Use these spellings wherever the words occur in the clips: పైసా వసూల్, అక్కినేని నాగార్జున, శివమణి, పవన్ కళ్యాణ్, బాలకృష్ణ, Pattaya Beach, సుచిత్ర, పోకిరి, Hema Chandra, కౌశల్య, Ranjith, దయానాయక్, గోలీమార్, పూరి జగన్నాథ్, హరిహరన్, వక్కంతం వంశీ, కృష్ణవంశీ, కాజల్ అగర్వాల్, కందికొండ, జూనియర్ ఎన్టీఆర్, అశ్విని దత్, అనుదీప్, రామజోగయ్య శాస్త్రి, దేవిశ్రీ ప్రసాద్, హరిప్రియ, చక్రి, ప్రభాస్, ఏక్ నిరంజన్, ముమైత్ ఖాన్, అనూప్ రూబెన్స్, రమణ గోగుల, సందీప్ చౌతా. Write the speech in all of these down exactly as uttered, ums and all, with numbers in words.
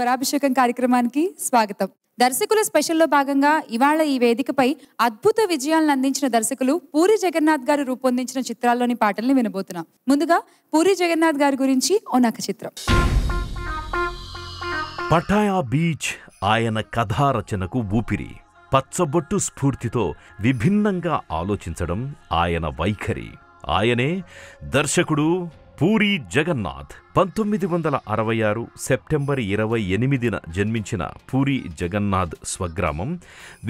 స్వరాభిషేకం కార్యక్రమానికి స్వాగతం. దర్శకుల స్పెషల్లో భాగంగా ఇవాళ ఈ వేదికపై అద్భుత విజయాలను అందించిన దర్శకులు పూరి జగన్నాథ్ గారు రూపొందించిన చిత్రాల్లోని పాటల్ని వినబోతున్నాం. ముందుగా పూరి జగన్నాథ్ గారి గురించి ఓనక చిత్రం. పటాయా బీచ్ ఆయన కథా రచనకు ఊపిరి. పచ్చబొట్టు స్ఫూర్తితో విభిన్నంగా ఆలోచించడం ఆయన వైఖరి. ఆయనే దర్శకుడు పూరి జగన్నాథ్. పంతొమ్మిది వందల అరవై ఆరు సెప్టెంబర్ ఇరవై ఎనిమిదిన జన్మించిన పూరి జగన్నాథ్ స్వగ్రామం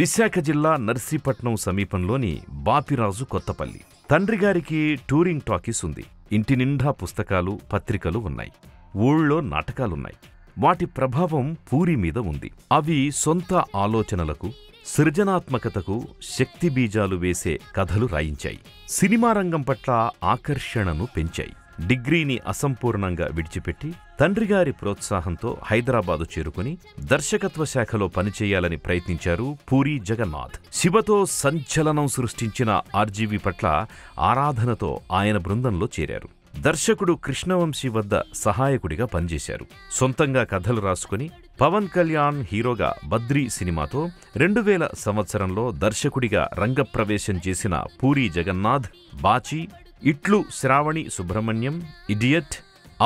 విశాఖ జిల్లా నర్సీపట్నం సమీపంలోని బాపిరాజు కొత్తపల్లి. తండ్రిగారికి టూరింగ్ టాకీస్ ఉంది. ఇంటి నిండా పుస్తకాలు, పత్రికలు ఉన్నాయి. ఊళ్ళో నాటకాలున్నాయి. వాటి ప్రభావం పూరి మీద ఉంది. అవి సొంత ఆలోచనలకు, సృజనాత్మకతకు శక్తి బీజాలు వేసే కథలు రాయించాయి. సినిమా రంగం పట్ల ఆకర్షణను పెంచాయి. డిగ్రీని అసంపూర్ణంగా విడిచిపెట్టి తండ్రిగారి ప్రోత్సాహంతో హైదరాబాదు చేరుకుని దర్శకత్వ శాఖలో పనిచేయాలని ప్రయత్నించారు పూరి జగన్నాథ్. శివతో సంచలనం సృష్టించిన ఆర్జీవి పట్ల ఆరాధనతో ఆయన బృందంలో చేరారు. దర్శకుడు కృష్ణవంశీ వద్ద సహాయకుడిగా పనిచేశారు. సొంతంగా కథలు రాసుకుని పవన్ కళ్యాణ్ హీరోగా బద్రీ సినిమాతో రెండు వేల సంవత్సరంలో దర్శకుడిగా రంగప్రవేశం చేసిన పూరి జగన్నాథ్ బాచి, ఇట్లు శ్రావణి సుబ్రహ్మణ్యం, ఇడియట్,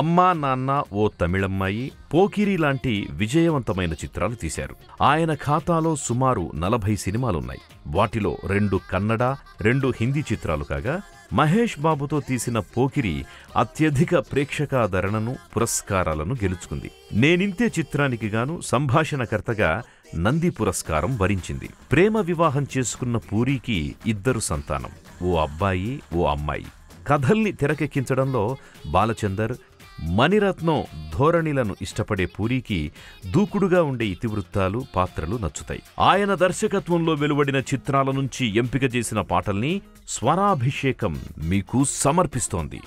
అమ్మా నాన్న ఓ తమిళమ్మాయి, పోకిరి లాంటి విజయవంతమైన చిత్రాలు తీశారు. ఆయన ఖాతాలో సుమారు నలభై సినిమాలున్నాయి. వాటిలో రెండు కన్నడ, రెండు హిందీ చిత్రాలు కాగా మహేష్ బాబుతో తీసిన పోకిరి అత్యధిక ప్రేక్షకాదరణను, పురస్కారాలను గెలుచుకుంది. నేనింతే చిత్రానికి గాను సంభాషణకర్తగా నంది పురస్కారం వరించింది. ప్రేమ వివాహం చేసుకున్న పూరికి ఇద్దరు సంతానం, ఓ అబ్బాయి, ఓ అమ్మాయి. కథల్ని తెరకెక్కించడంలో బాలచందర్, మణిరత్నం ధోరణిలను ఇష్టపడే పూరికి దూకుడుగా ఉండే ఇతివృత్తాలు, పాత్రలు నచ్చుతాయి. ఆయన దర్శకత్వంలో వెలువడిన చిత్రాల నుంచి ఎంపిక చేసిన పాటల్ని స్వరాభిషేకం మీకు సమర్పిస్తోంది.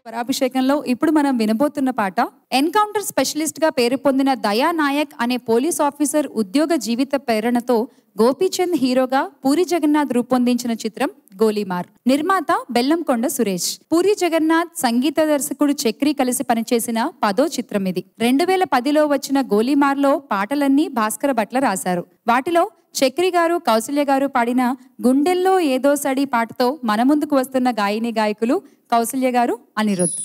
స్వరాభిషేకంలో ఇప్పుడు మనం వినబోతున్న పాట ఎన్కౌంటర్ స్పెషలిస్ట్ గా పేరు పొందిన దయానాయక్ అనే పోలీస్ ఆఫీసర్ ఉద్యోగ జీవిత ప్రేరణతో గోపీచంద్ హీరోగా పూరి జగన్నాథ్ రూపొందించిన చిత్రం గోలీమార్. నిర్మాత బెల్లంకొండ సురేష్. పూరి జగన్నాథ్, సంగీత దర్శకుడు చక్రి కలిసి పనిచేసిన పదో చిత్రం ఇది. రెండు వేల పదిలో వచ్చిన గోలీమార్ లో పాటలన్నీ భాస్కర భట్ల రాశారు. వాటిలో చక్రి గారు, కౌశల్య గారు పాడిన గుండెల్లో ఏదో సడి పాటతో మన ముందుకు వస్తున్న గాయని గాయకులు కౌశల్య గారు, అనిరుద్.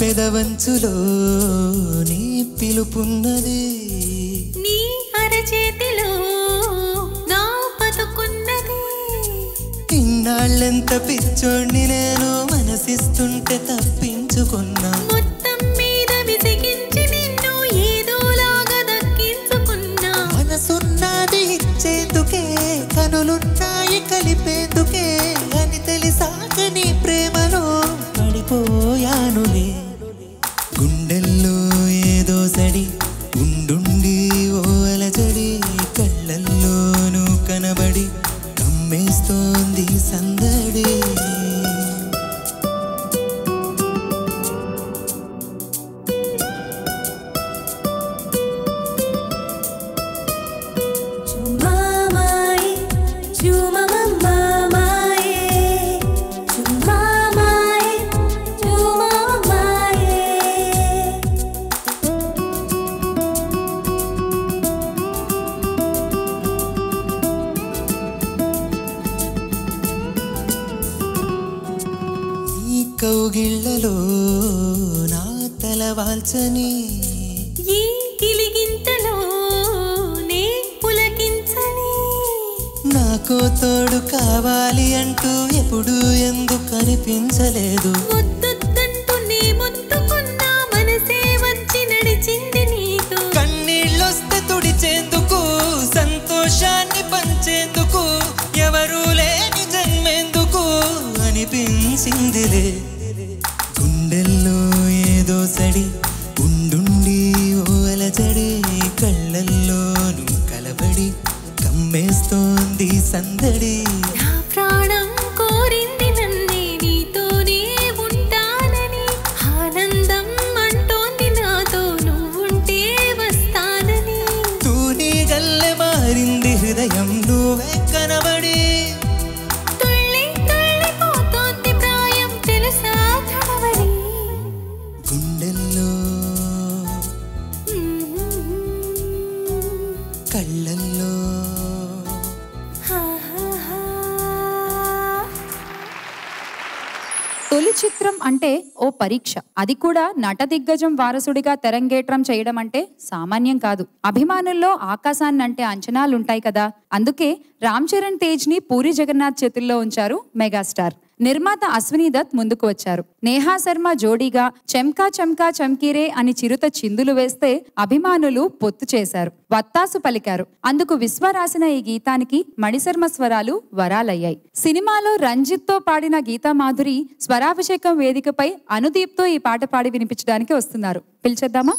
పెదవంచులో నీ పిలుపున్నది, నీ అరచేతిలో నా బతుకున్నది. ఇన్నాళ్ళంత పిచ్చోడిని నేను మనసిస్తుంటే తప్పించుకున్నా. మొత్తం మీద విసిగించి నిన్ను ఏదోలాగా దక్కించుకున్నా. మనసున్నది ఇచ్చేందుకే, కనులున్నాయి కలిపేందుకే అని తెలిసాక నీ ప్రేమలో పడిపోయానులే. కౌగిళ్ళలో నా తలవాల్చని ఈ కిలిగింతలో నే పులకించని నాకు తోడు కావాలి అంటూ ఎప్పుడు ఎందుకు కనిపించలేదు ముద్దుంటూ నీ ముద్దుకున్న మనసే వచ్చి నడిచింది నీతో కన్నీళ్ళొస్తే తుడిచేందుకు సంతోషాన్ని పంచేందుకు ఎవరు లేని జన్మేందుకు అనిపించిందిలే గుండెల్లో ఏదో సడి ఉండుండి ఓలచడి కళ్ళల్లోను కలబడి కమ్మేస్తోంది సందడి నా ప్రాణం కోరింది నన్నే నీతోనే ఉంటానని ఆనందం అంటోంది నాతో నువ్వుంటే వస్తానని తూనీ గల్లె మారింది హృదయం నువ్వే కనబడి చిత్రం అంటే ఓ పరీక్ష. అది కూడా నట దిగ్గజం వారసుడిగా తెరంగేట్రం చేయడం అంటే సామాన్యం కాదు. అభిమానుల్లో ఆకాశాన్ని అంటే అంచనాలుంటాయి కదా. అందుకే రామ్ చరణ్ తేజ్ ని పూరి జగన్నాథ్ చేతుల్లో ఉంచారు మెగాస్టార్. నిర్మాత అశ్విని దత్ ముందుకు వచ్చారు. నేహా శర్మ జోడీగా చెమ్కా చెమ్కా చమ్కీరే అని చిరుత చిందులు వేస్తే అభిమానులు పొత్తు చేశారు, వత్తాసు పలికారు. అందుకు విశ్వ రాసిన ఈ గీతానికి మణిశర్మ స్వరాలు వరాలయ్యాయి. సినిమాలో రంజిత్ తో పాడిన గీతా మాధురి స్వరాభిషేకం వేదికపై అనుదీప్ తో ఈ పాట పాడి వినిపించడానికి వస్తున్నారు. పిలిచేద్దామా?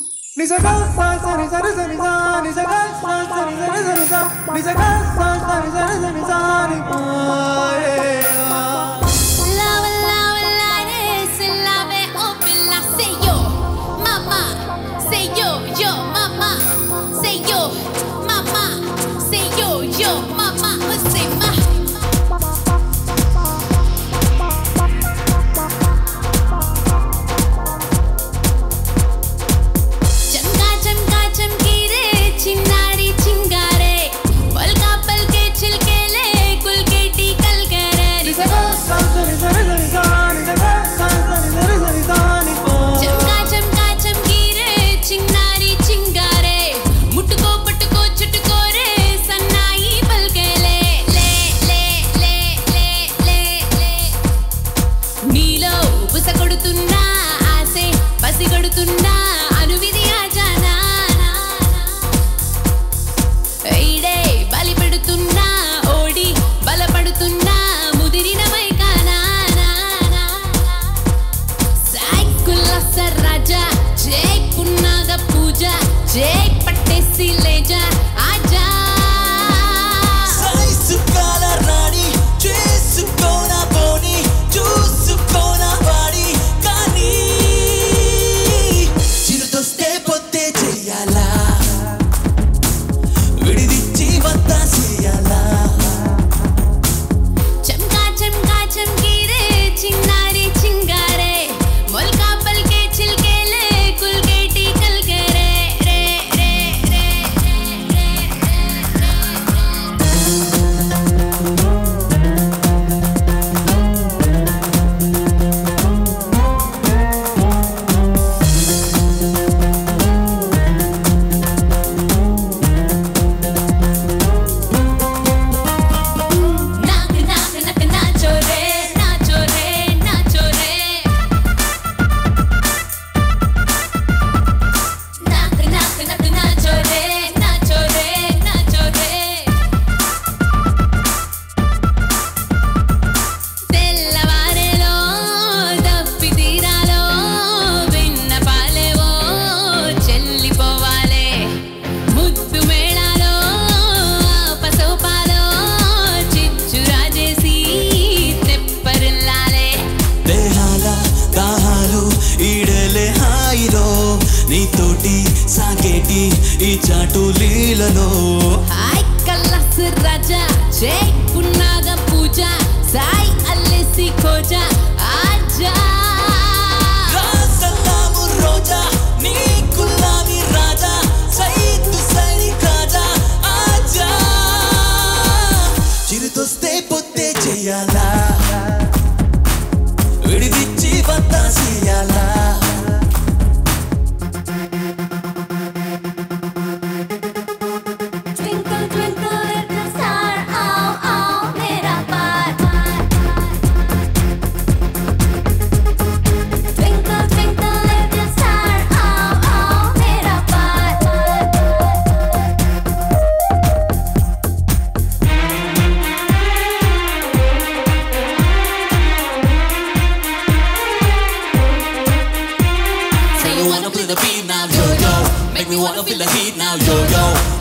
Where did it go?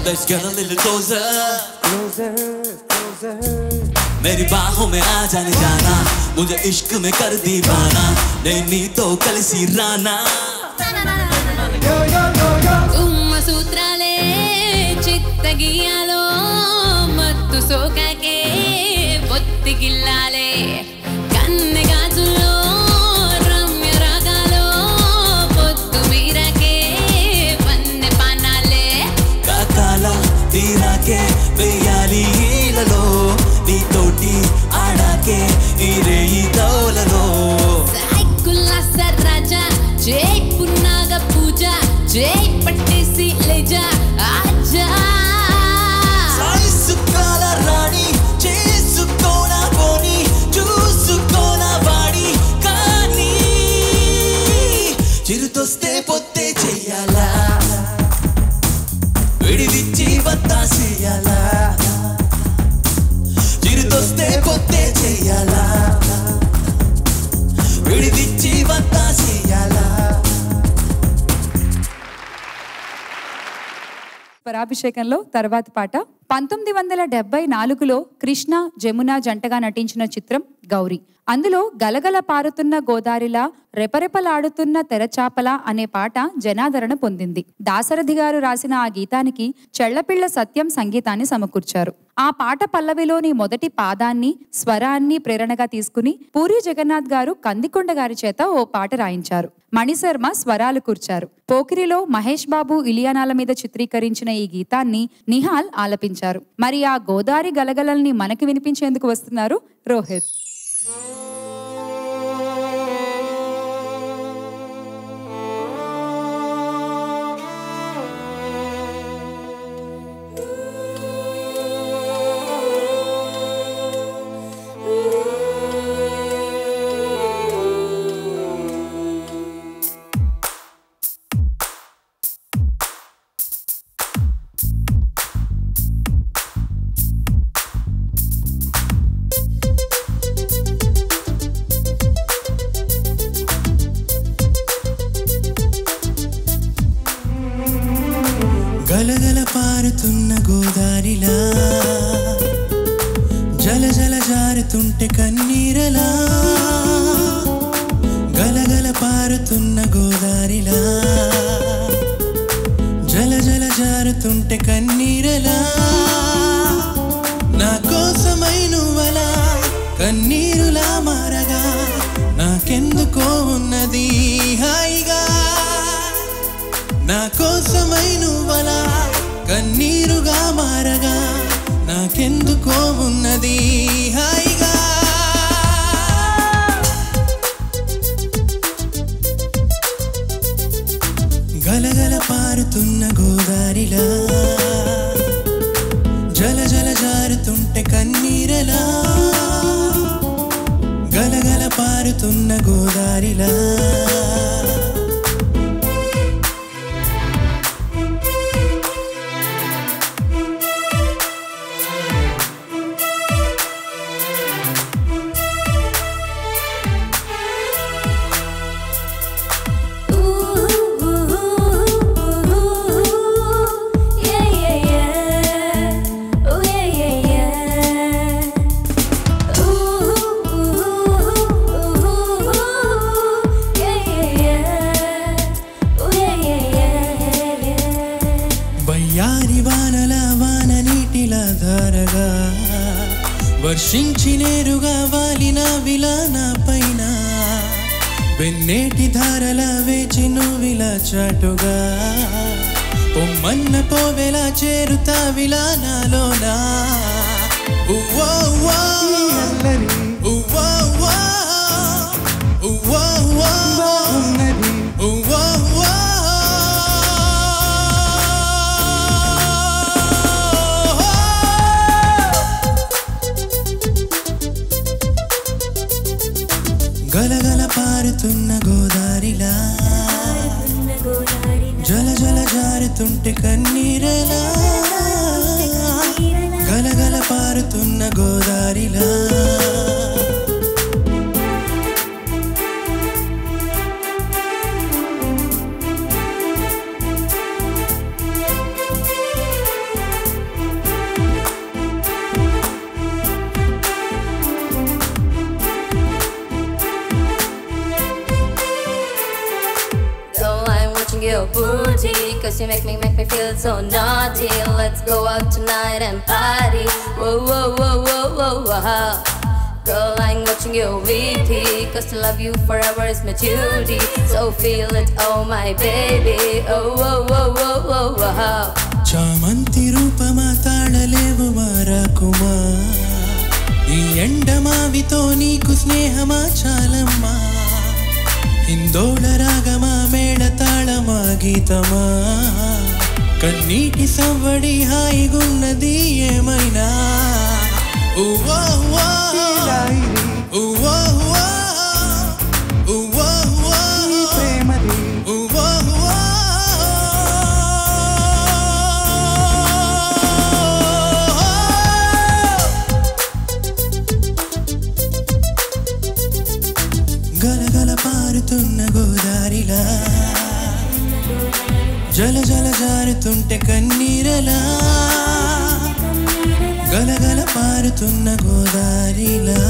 Let's get a little closer, closer, closer. मेरी बाहों में आ जाने जाना, मुझे इश्क में कर दीवाना, नहीं नहीं तो कल सी राना। उम्मा सूत्राले चित्तगियालो मत्तु सोका के बुत्ती गिलाले कन्ने गाजुलो रम्य रागालो बुत्तु मीरा के बन्ने पानाले काताला तीरा के बेयाली ललो नी तोटी आड़ा के इरे ही तोललो साइकुला सराजा जय पुनागा पूजा जय पट्टे सी ले जा आजा साई सुकाला रानी चिरुतोस्ते पोते चेयाला विडिविच्ची बतासेयाला चिरुतोस्ते पोते चेयाला विडिविच्ची बतासेयाला। స్వరాభిషేకంలో తర్వాతి పాట పంతొమ్మిది వందల డెబ్బై నాలుగులో కృష్ణ జమున జంటగా నటించిన చిత్రం గౌరీ. అందులో గలగల పారుతున్న గోదారిలా రెపరెపలాడుతున్న తెరచాపల అనే పాట జనాదరణ పొందింది. దాసరథి గారు రాసిన ఆ గీతానికి చెళ్ళపిళ్ళ సత్యం సంగీతాన్ని సమకూర్చారు. ఆ పాట పల్లవిలోని మొదటి పాదాన్ని స్వరాన్ని ప్రేరణగా తీసుకుని పూరి జగన్నాథ్ గారు కందికొండ గారి చేత ఓ పాట రాయించారు. మణి శర్మ స్వరాలు కూర్చారు. పోకిరిలో మహేష్ బాబు ఇలియానాల మీద చిత్రీకరించిన ఈ గీతాన్ని నిహాల్ ఆలపించారు. మరి ఆ గోదారి గలగలల్ని మనకి వినిపించేందుకు వస్తున్నారు Rohit. booty, cause you make me, make me feel so naughty. Let's go out tonight and party. Whoa, whoa, whoa, whoa, whoa, whoa. Girl, I'm watching you repeat, cause to love you forever is my duty. So feel it, oh my baby. Oh, whoa, whoa, whoa, whoa, whoa. Chamanti Rupama Tadalevu Marakuma. ఎండమావితో నీకు స్నేహమా చాలమ్మా హిందోళ రాగమా మేళ తాళమా గీతమా కన్నీటి సవ్వడి హాయిగున్నది ఏమైనా ఉవ్వా ఉవ్వా ఉవ్వా ఉవ్వా ఉవ్వా ఉవ్వా ప్రేమది ఉవ్వా ఉవ్వా పారుతున్న గోదారిలా జల జల జారుతుంటే కన్నీరలా గలగల పారుతున్న గోదారిలా.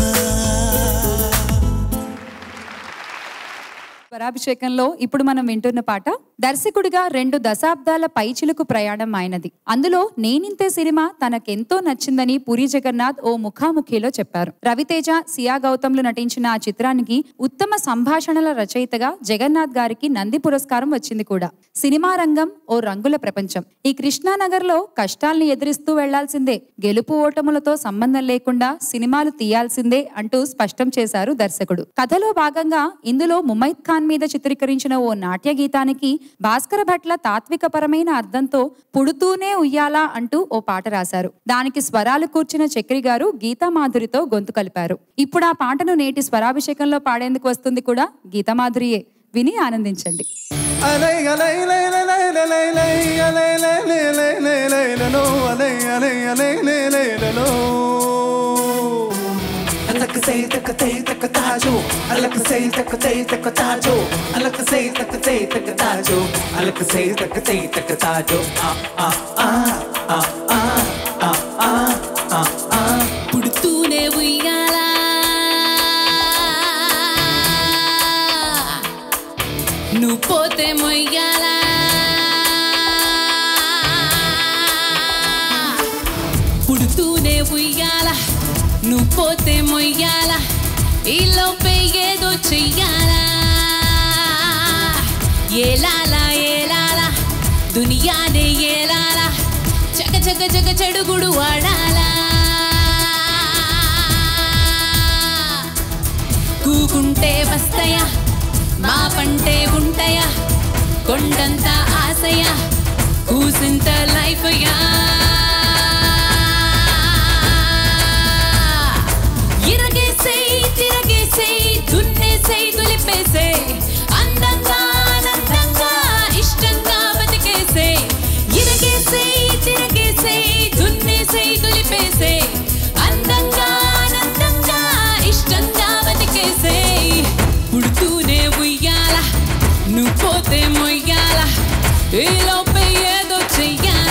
స్వరాభిషేకంలో ఇప్పుడు మనం వింటున్న పాట దర్శకుడిగా రెండు దశాబ్దాల పైచిలకు ప్రయాణం ఆయనది. అందులో నేనింతే సినిమా తనకెంతో నచ్చిందని పూరి జగన్నాథ్ ఓ ముఖాముఖిలో చెప్పారు. రవితేజ సియా గౌతమ్లు నటించిన ఆ చిత్రానికి ఉత్తమ సంభాషణల రచయితగా జగన్నాథ్ గారికి నంది పురస్కారం వచ్చింది కూడా. సినిమా రంగం ఓ రంగుల ప్రపంచం. ఈ కృష్ణానగర్ లో కష్టాల్ని ఎదురిస్తూ వెళ్లాల్సిందే, గెలుపు ఓటములతో సంబంధం లేకుండా సినిమాలు తీయాల్సిందే అంటూ స్పష్టం చేశారు దర్శకుడు. కథలో భాగంగా ఇందులో ముమైత్ ఖాన్ మీద చిత్రీకరించిన ఓ నాట్య గీతానికి భాస్కర భట్ల తాత్వికపరమైన అర్థంతో పుడుతూనే ఉయ్యాలా అంటూ ఓ పాట రాశారు. దానికి స్వరాలు కూర్చిన చక్రి గారు గీతా మాధురితో గొంతు కలిపారు. ఇప్పుడు ఆ పాటను నేటి స్వరాభిషేకంలో పాడేందుకు వస్తుంది కూడా గీతా మాధురియే. విని ఆనందించండి. अलग से तक ते तक ताजो अलग से तक ते तक ताजो अलग से तक ते तक ताजो अलग से तक ते तक ताजो आ आ आ आ आ आ आ आ पुडुतूने उय्याला नु पोते मोय्याला पुडुतूने उय्याला नु पोते मोय्याला इलो पे ये दो चैयाला ये लाला ये लाला दुनिया ने ये लाला जग जग जग चडुगुडु आडाला कूकुंटे वस्तया मा पंटे उंटया कोंडंता आशया कूसिंत लाइफ या దున్నే సై దులిపేసే అందంగా అందంగా ఇష్టంగా బతికేసే ఇరగేసే తిరగేసే దున్నే సై దులిపేసే అందంగా అందంగా ఇష్టంగా బతికేసే పుడుతూనే ఉయ్యాల నువ్వు పోతే మొయ్యాల ఈలోపే ఏదో చెయ్యాల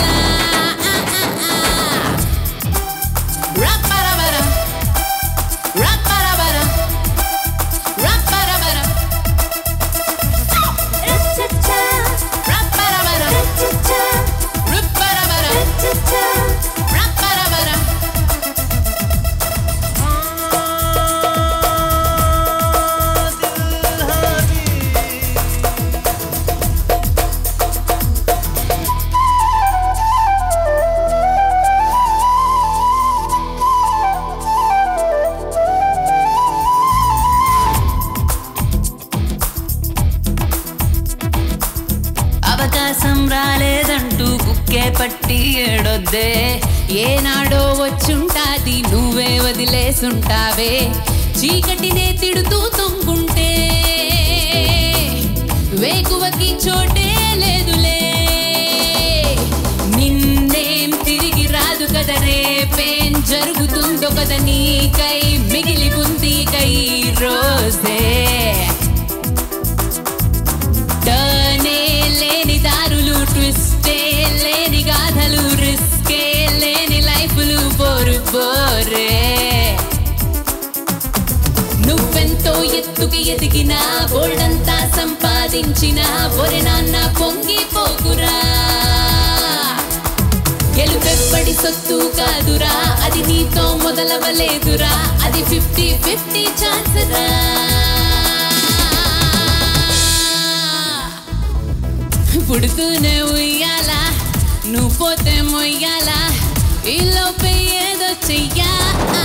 పట్టి ఏడొద్దే ఏనాడో వచ్చుంటాది నువ్వే వదిలేసుంటావే చీకటినే తిడుతూ తొంగుంటే వేకువకి చోటే లేదులే నిన్నేం తిరిగి రాదు కదా రేపేం జరుగుతుందో కదా నీకై మిగిలిపుంది కై రోజే తనే లేని దారులు ట్విస్ట్ లేని గాథలు రిస్కే లేని లైఫ్లు బోరు బోరే నువ్వెంతో ఎత్తు ఎదిగినా బోల్డంతా సంపాదించినా ఒరే నాన్న పొంగిపోకురా గెలుపెప్పటి సొత్తు కాదురా అది నీతో మొదలవలేదురా అది ఫిఫ్టీ ఫిఫ్టీ ఛాన్స్ రా పుడుతూనే ఉయ్యాల నువ్వు పోతే మొయ్యాల ఈలోపే ఏదో చెయ్యాల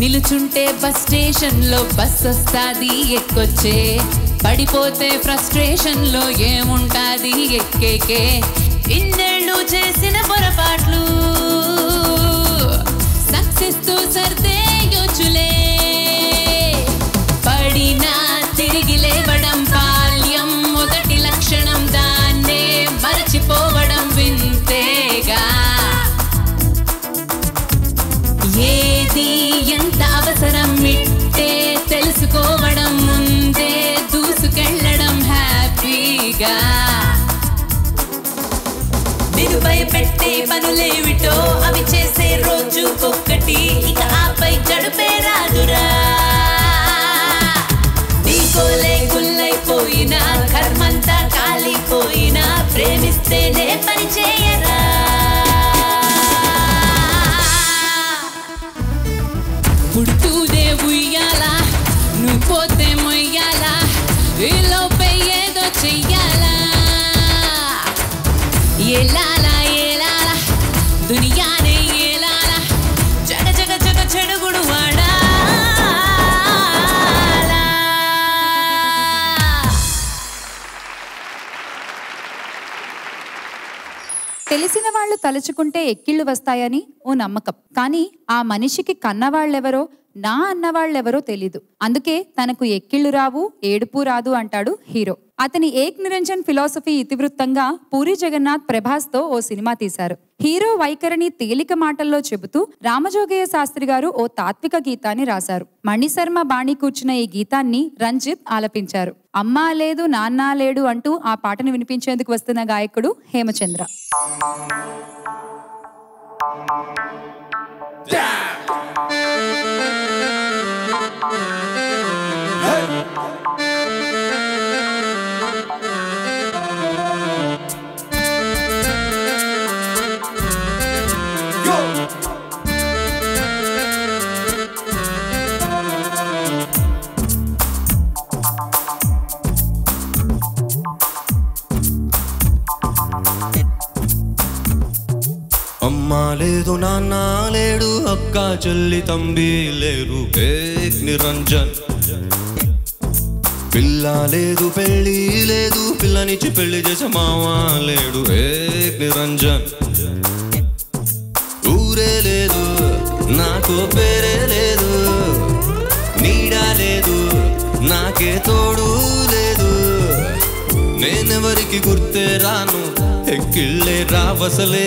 నిలుచుంటే బస్ స్టేషన్ లో బస్ వస్తాది ఎక్కొచ్చే పడిపోతే ఫ్రస్ట్రేషన్ లో ఏముంటాది ఎక్కేకే ఇన్నేళ్ళు చేసిన పొరపాట్లు సక్సెస్ తో సర్దే యోచులే పడినా తిరిగి లేవడం బాల్యం మొదటి లక్షణం దాన్నే మరచిపోవడం వింతేగా ఏది ఎంత అవసరం ఇట్టే తెలుసుకోవడం ముందే దూసుకెళ్ళడం హ్యాపీగా నిరుపై పెట్టే పనులేమిటో అవి చేసే రోజు ఒక్కటి ఇక ఆపై గడిపే రాదురా నీకోలే గుల్లైపోయినా కర్మంతా కాలిపోయినా ప్రేమిస్తేనే పనిచేయరా పుడుతూనే ఉయ్యాల నువ్వు పోతే మొయ్యాల ఈలోపే ఏదో చెయ్యాల ఎలాల ఎలాల దునియానే ఎలాల జగ జగ జగ చెడుగుడు వాడాల తెలిసిన వాళ్ళు తలుచుకుంటే ఎక్కిళ్ళు వస్తాయని ఓ నమ్మకం. కానీ ఆ మనిషికి కన్నవాళ్ళెవరో నా అన్నవాళ్ళెవరో తెలీదు. అందుకే తనకు ఎక్కిళ్ళు రావు ఏడుపు రాదు అంటాడు హీరో. అతని ఏక్ నిరంజన్ ఫిలాసఫీ ఇతివృత్తంగా పూరి జగన్నాథ్ ప్రభాస్తో ఓ సినిమా తీశారు. హీరో వైఖరిని తేలిక మాటల్లో చెబుతూ రామజోగయ్య శాస్త్రి గారు ఓ తాత్విక గీతాన్ని రాశారు. మణి శర్మ బాణి కూర్చున్న ఈ గీతాన్ని రంజిత్ ఆలపించారు. అమ్మా లేదు నాన్న లేడు అంటూ ఆ పాటను వినిపించేందుకు వస్తున్న గాయకుడు హేమచంద్ర. అమ్మా లేదు నాన్న లేడు అక్క చెల్లి తంబి లేరు ఏక్ నిరంజన్ పిల్ల లేదు పెళ్ళి లేదు పిల్లనిచ్చి పెళ్లి చేసే మామ లేడు ఏక్ నిరంజన్ ఊరే లేదు నాకు పేరే లేదు నీడ లేదు నాకే తోడు లేదు నేనెవరికి గుర్తే రాను ఎక్కిళ్ళే రావసలే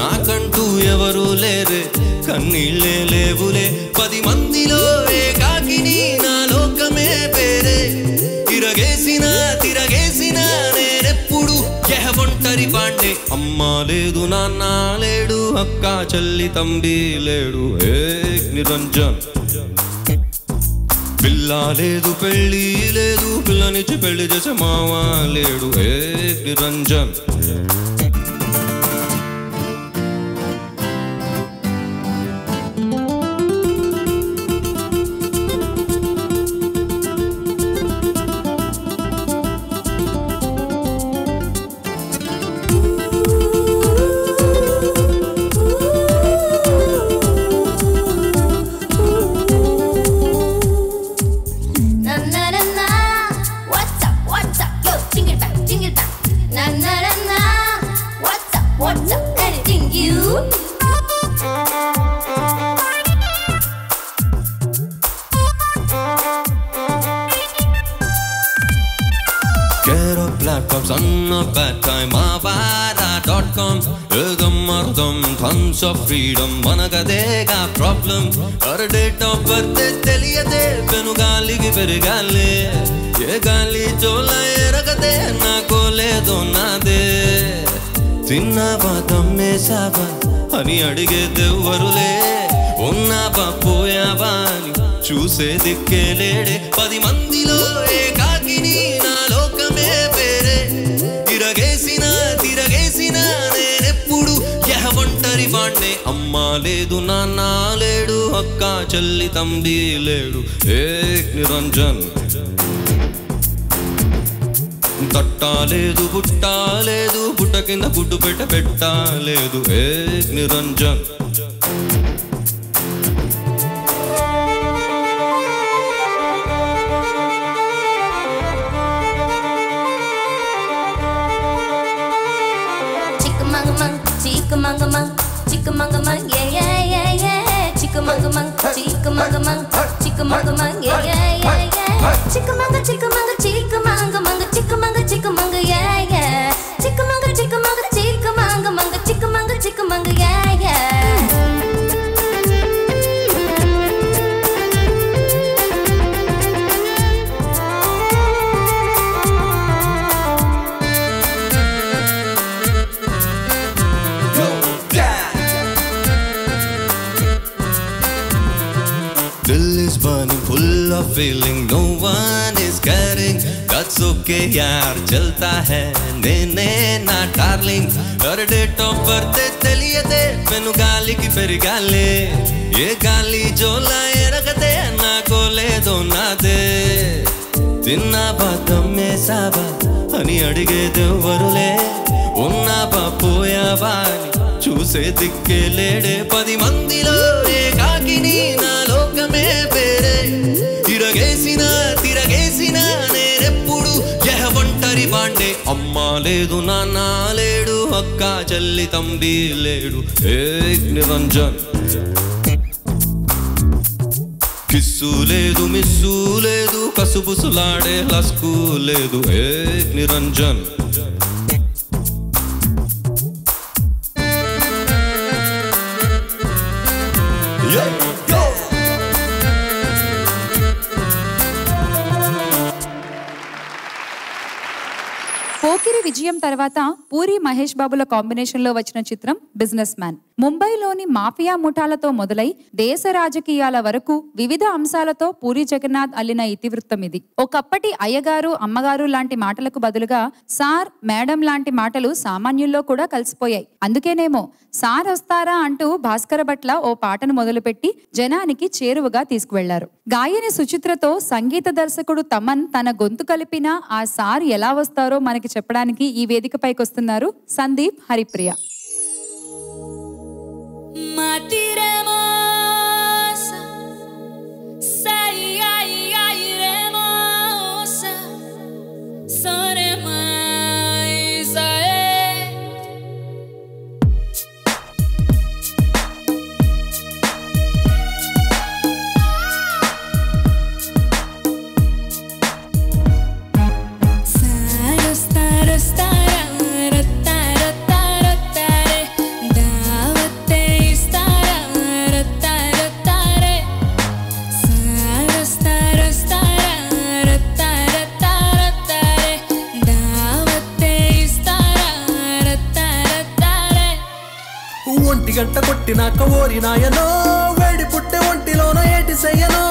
నాకంటూ ఎవరు లేరే కన్నీళ్ళే లేవులే పది మందిలో ఏకాకిని నా లోకమే పేరే తిరగేసిన తిరగేసిన నేనెప్పుడు ఎహ ఒంటరి పాండే అమ్మా లేదు నాన్న లేడు అక్క చెల్లి తంబి లేడు ఏక్ నిరంజన్ పిల్ల లేదు పెళ్ళి లేదు పిల్లనిచ్చి పెళ్లి చేసే మామ లేడు ఏక్ నిరంజన్ Get up laptops on a bad time avara dot com edam ardam tons of freedom managadega problem or date of birth teliyade benu galige bergale ye gali chola eragade na kole donade tinna badamme saba ani adige devarule onna papoyavani chuse dikkelede padi mandilo ekagini na lokame vere tirageshina tirageshina nene pudu yah vontari vaanne amma ledu nanna ledu akka challi tambi ledu ek niranjan tatta ledu butta ledu butakinda gudu peta petta ledu ek niranjan mang mang chik mang mang yeah yeah yeah yeah chik mang mang chik mang mang chik mang mang yeah yeah yeah yeah chik mang chik mang chik mang mang chik mang chik mang yeah yeah chik mang chik mang chik mang mang chik mang chik mang yeah yeah full of feeling no one is caring that's okay yaar chalta hai nene na darling har date of birth teliye de menu gali ki fer gale ye gali jo laye ragde na kole dona de tinna badamme saba ani adige devarule onna papoya vaani chuse dikke lede padi mandilo ekagini na lokame vere tiragesina tiragesina nerepudu yeh vontari vaande amma ledu nanna ledu akka challi tambi ledu ek niranjan kissu ledu missu ledu kasubusulaade lasku ledu ek niranjan పోకిరి విజయం తర్వాత puri Mahesh బాబుల combination లో వచ్చిన చిత్రం businessman ముంబైలోని mafia ముఠాలతో మొదలై దేశ రాజకీయాల వరకు వివిధ అంశాలతో పూరి జగన్నాథ్ అల్లిన ఇతివృత్తం ఇది. ఒకప్పటి అయ్యగారు అమ్మగారు లాంటి మాటలకు బదులుగా సార్ మేడం లాంటి మాటలు సామాన్యుల్లో కూడా కలిసిపోయాయి. అందుకేనేమో సార్ వస్తారా అంటూ భాస్కర భట్ల ఓ పాటను మొదలుపెట్టి జనానికి చేరువగా తీసుకువెళ్లారు. గాయని సుచిత్రతో సంగీత దర్శకుడు తమన్ తన గొంతు కలిపినా ఆ సార్ ఎలా వస్తారో మనకి చెప్పడానికి ఈ వేదికపైకి వస్తున్నారు Sandeep, హరిప్రియ. Matiremosa, sai ai ai remosa, sore mais ai. Saro saro saro. గంట కొట్టినాక ఓరినాయనో వేడి పుట్టే ఒంటిలోనో ఏటి చెయ్యనో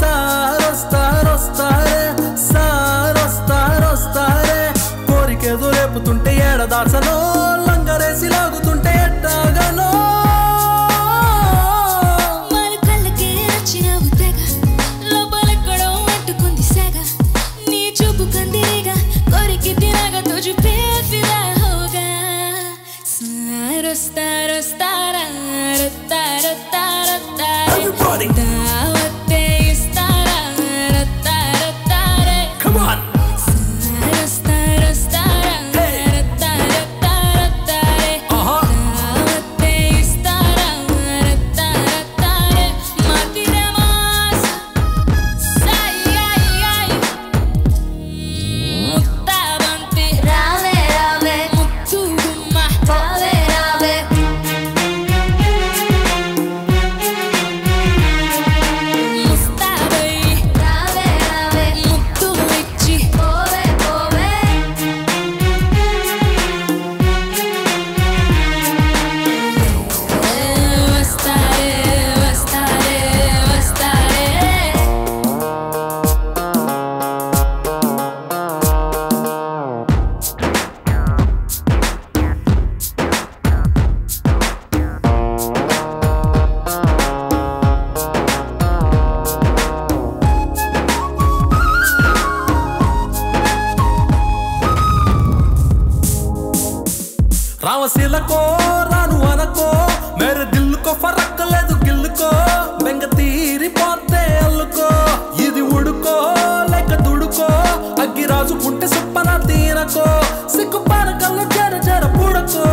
సారొస్తారొస్తారే సారొస్తారొస్తారే కోరికేదో రేపుతుంటే ఏడదాసనో లంగరేసి లాగుతుంటే ఎట్టాగనో Stop. అవసిలకో రాను అనకో మేరే దిల్ కో ఫరక్ లేదు గిల్ కో బెంగ తీరి పోతే అల్లుకో ఇది ఉడుకో లేక దుడుకో అగ్గి రాజు పుట్టే సుప్పన తీరకో సిక్కు పరకల్లో జర జర పుడకో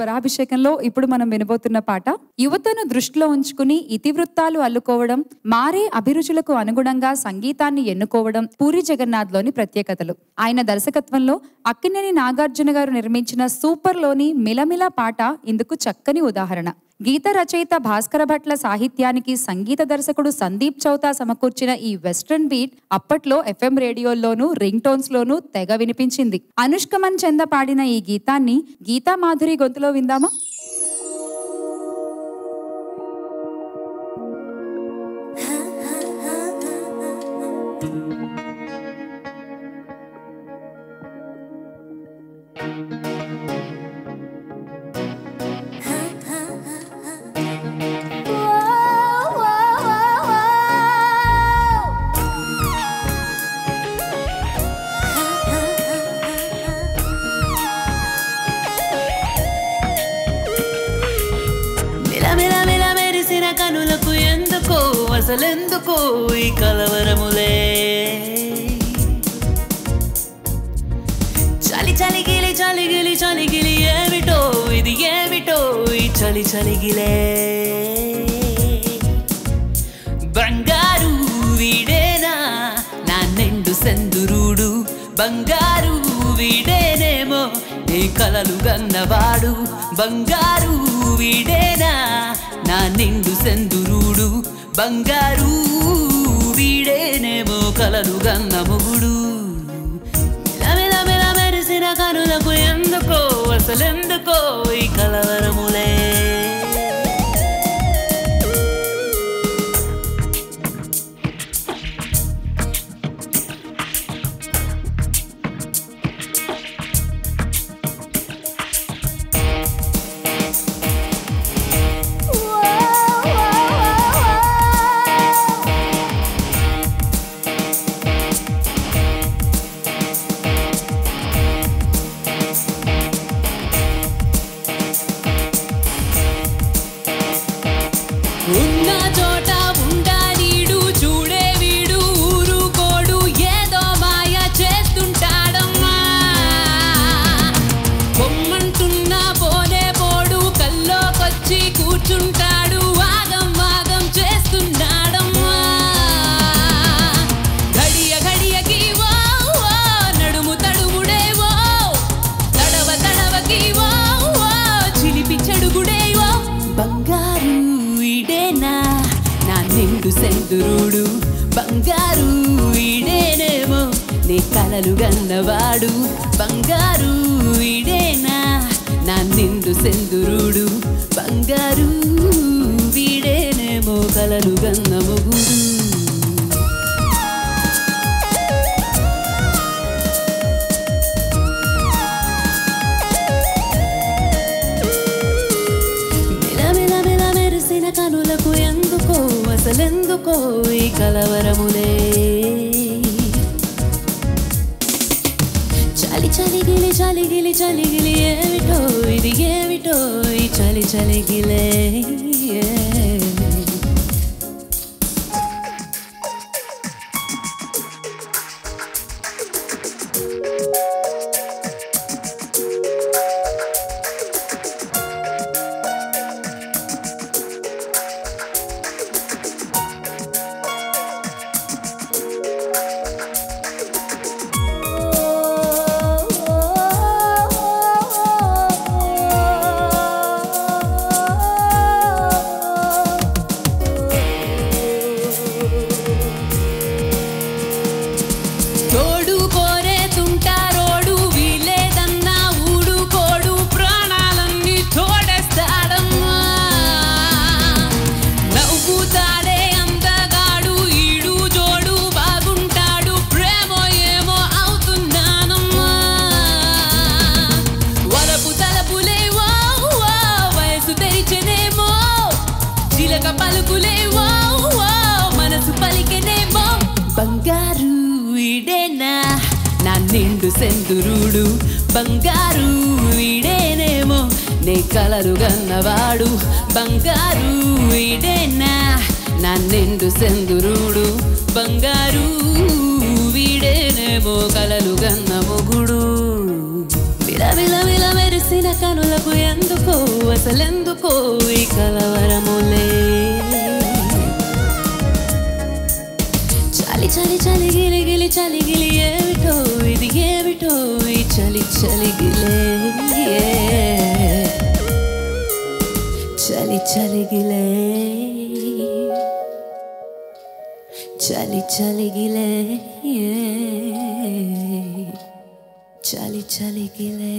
స్వరాభిషేకంలో ఇప్పుడు మనం వినబోతున్న పాట యువతను దృష్టిలో ఉంచుకుని ఇతివృత్తాలు అల్లుకోవడం, మారే అభిరుచులకు అనుగుణంగా సంగీతాన్ని ఎన్నుకోవడం పూరి జగన్నాథ్ లోని ప్రత్యేకతలు. ఆయన దర్శకత్వంలో అక్కినేని నాగార్జున గారు నిర్మించిన సూపర్ లోని మిలమిల పాట ఇందుకు చక్కని ఉదాహరణ. గీత రచయిత భాస్కర భట్ల సాహిత్యానికి సంగీత దర్శకుడు సందీప్ చౌతా సమకూర్చిన ఈ వెస్ట్రన్ బీట్ అప్పట్లో ఎఫ్ఎం రేడియోల్లోనూ రింగ్ టోన్స్ లోనూ తెగ వినిపించింది. అనుష్క మన్ చంద పాడిన ఈ గీతాన్ని గీతా మాధురి గొంతులో విందామా? అసలెందుకు ఈ కలవరములే, చలి చలిగిలి చలిగిలి చలిగిలి ఏమిటో ఇది ఏమిటో ఈ చలి చలిగిలే, బంగారు వీడేనా నా నిండు సెందురుడు, బంగారు వీడేనేమో నీ కలలు గన్నవాడు, బంగారు వీడేనా నా నిండు సెందురుడు, బంగారు వీడేనేమో కలలు గన్న మొగుడు. మెల మెల మెరిసిన కనులకు ఎందుకో అసలెందుకో ఈ కలవరములే, బంగారు వీడేనా నా నిండు సెందురుడు, బంగారు వీడేనేమో కలలు గన్న మొగుడు. మెలమెల మెల మెరిసిన కనులకు ఎందుకో అసలెందుకో ఈ కలవరములే, చలిగిలి చలిగిలి చలిగిలి ఏమిటో ఇది ఏమిటో ఈ చలి చలిగిలే. నిండు సెందురుడు బంగారు వీడేనేమో నే కలలు గన్నవాడు బంగారు వీడేనా నా నిండు సెందురుడు బంగారు వీడేనేమో కలలు గన్న మొగుడు విలవిల విల మెరిసిన కనులకు ఎందుకో అసలెందుకో ఈ కలవరములే చలి చలి గిలి గిలి చలి గిలి ఏమిటో ఇది ఏమిటో ఈ చలి చలి గిలే చలి చలి గిలే చలి చలి గిలే చలి చలి గిలే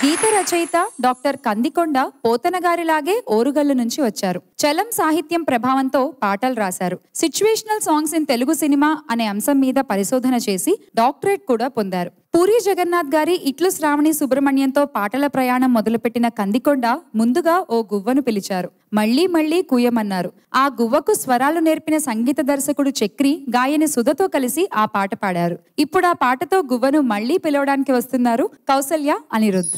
గీత రచయిత డాక్టర్ కందికొండ పోతనగారిలాగే ఓరుగల్లు నుంచి వచ్చారు. చలం సాహిత్యం ప్రభావంతో పాటలు రాశారు. Situational songs in Telugu cinema అనే అంశం మీద పరిశోధన చేసి డాక్టరేట్ కూడా పొందారు. పూరి జగన్నాథ్ గారి ఇట్లు శ్రావణి సుబ్రహ్మణ్యంతో పాటల ప్రయాణం మొదలుపెట్టిన కందికొండ ముందుగా ఓ గువ్వను పిలిచారు. మళ్లీ మళ్లీ కూయమన్నారు. ఆ గువ్వకు స్వరాలు నేర్పిన సంగీత దర్శకుడు చక్రి గాయని సుధతో కలిసి ఆ పాట పాడారు. ఇప్పుడు ఆ పాటతో గువ్వను మళ్లీ పిలవడానికి వస్తున్నారు కౌసల్య, అనిరుద్ధ్.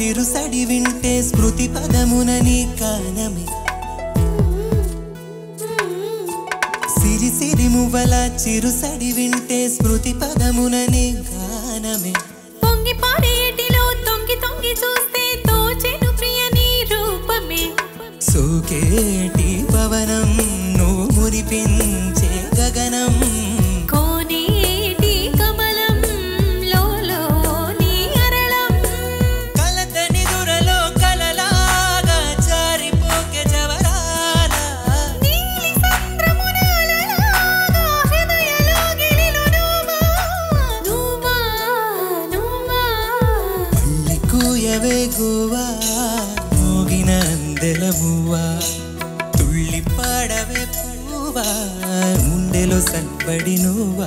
చిరుసడి వింటే స్మృతి పదమున నీ కానమే సిరి సిరి మువ్వల చిరుసడి వింటే స్మృతి పదమున నీ గానమే పొంగి పారేటిలో తొంగి తొంగి చూస్తే తోచెను ప్రియ నీ రూపమే సోకేటి పవనం నువ్వు మురిపించే గగనం నువ్వా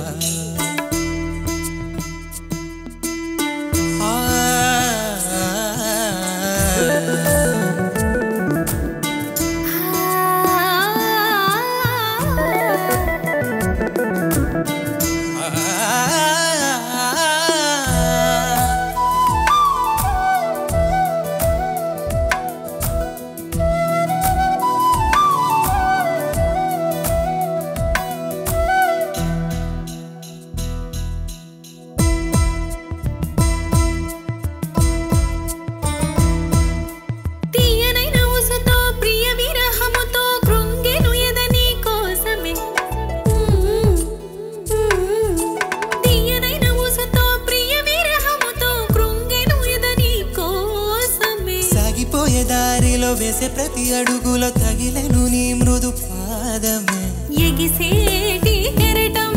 వేసే ప్రతి అడుగులో తగిలేను నీ మృదు పాదమే ఎగిసేటి కెరటం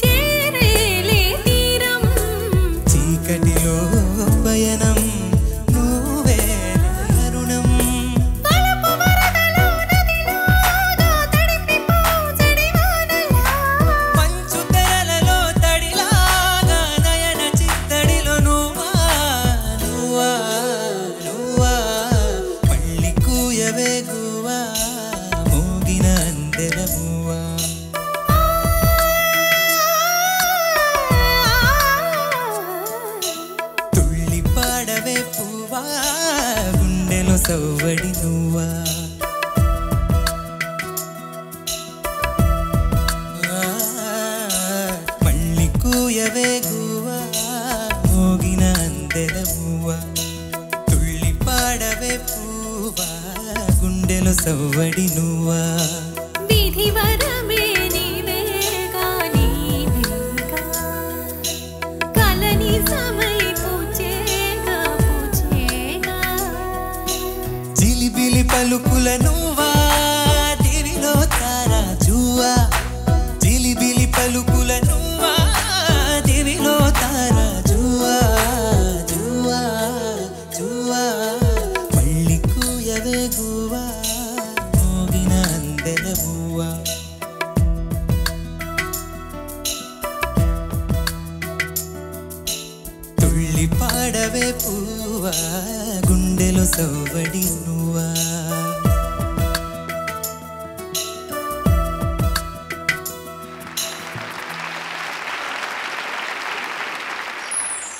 చేరేలే తీరం చీకటిలో పయనం నువ్వే అరుణం పలపు వరదలో నదిలో తడిపిపో జడివానలా మంచు తెరలలో తడిలాగా నయన చిత్తడిలో నువ్వా నువ్వా నువ్వా పల్లి కూయవే గువా మోగిన అందెలవా గుండెలో సవ్వడి నువ్వా మళ్ళీ కూయవే గువా మోగిన అందెలవా తుళ్ళి పాడవే పూవా గుండెలో సవ్వడి నువ్వా పలుకుల నువ్వా దివిలో తారా జువా జిలిబిలి పలుకుల నువ్వా దివిలో తారా జువా జువా జువా మళ్ళీ కూయవే గువా మోగిన అందెలవా తుళ్ళి పాడవే పూవా గుండెలో సవ్వడి నువ్వా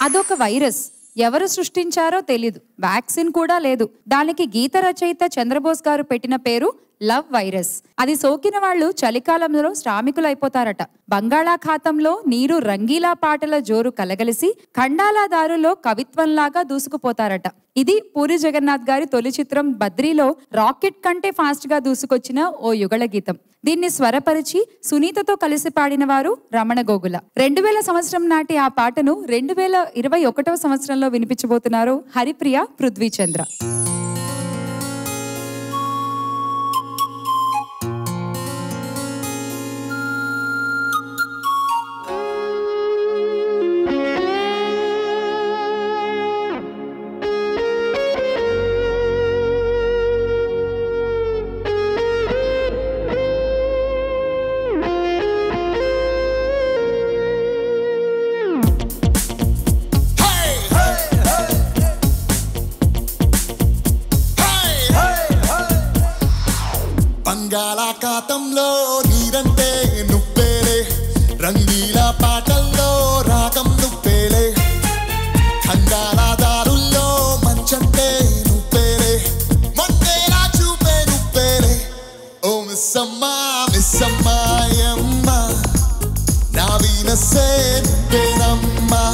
అదొక వైరస్, ఎవరు సృష్టించారో తెలీదు, వ్యాక్సిన్ కూడా లేదు. దానికి గీత రచయిత చంద్రబోస్ గారు పెట్టిన పేరు లవ్ వైరస్. అది సోకిన వాళ్ళు చలికాలంలో శ్రామికులైపోతారట. బంగాళాఖాతంలో నీరు రంగీలా పాటల జోరు కలగలిసి ఖండాలాదారులో కవిత్వంలాగా దూసుకుపోతారట. ఇది పూరి జగన్నాథ్ గారి తొలి చిత్రం బద్రీలో రాకెట్ కంటే ఫాస్ట్ గా దూసుకొచ్చిన ఓ యుగళ గీతం. దీన్ని స్వరపరిచి సునీతతో కలిసి పాడిన వారు రమణ గోగుల. రెండు వేల సంవత్సరం నాటి ఆ పాటను రెండు వేల ఇరవై ఒకటవ సంవత్సరంలో వినిపించబోతున్నారు హరిప్రియ, పృథ్వీచంద్ర. బంగాళాఖాతంలో నీరంటే నువ్వేలే, రంగీలా పాటల్లో రాగం నువ్వేలే, ఖండాలాదారుల్లో మంచంటే నువ్వేలే, మొండేలా చూపే నువ్వేలే. ఓ మిస్సమ్మా మిస్సమ్మాయమ్మ నా వీనసే నువ్వేనమ్మా.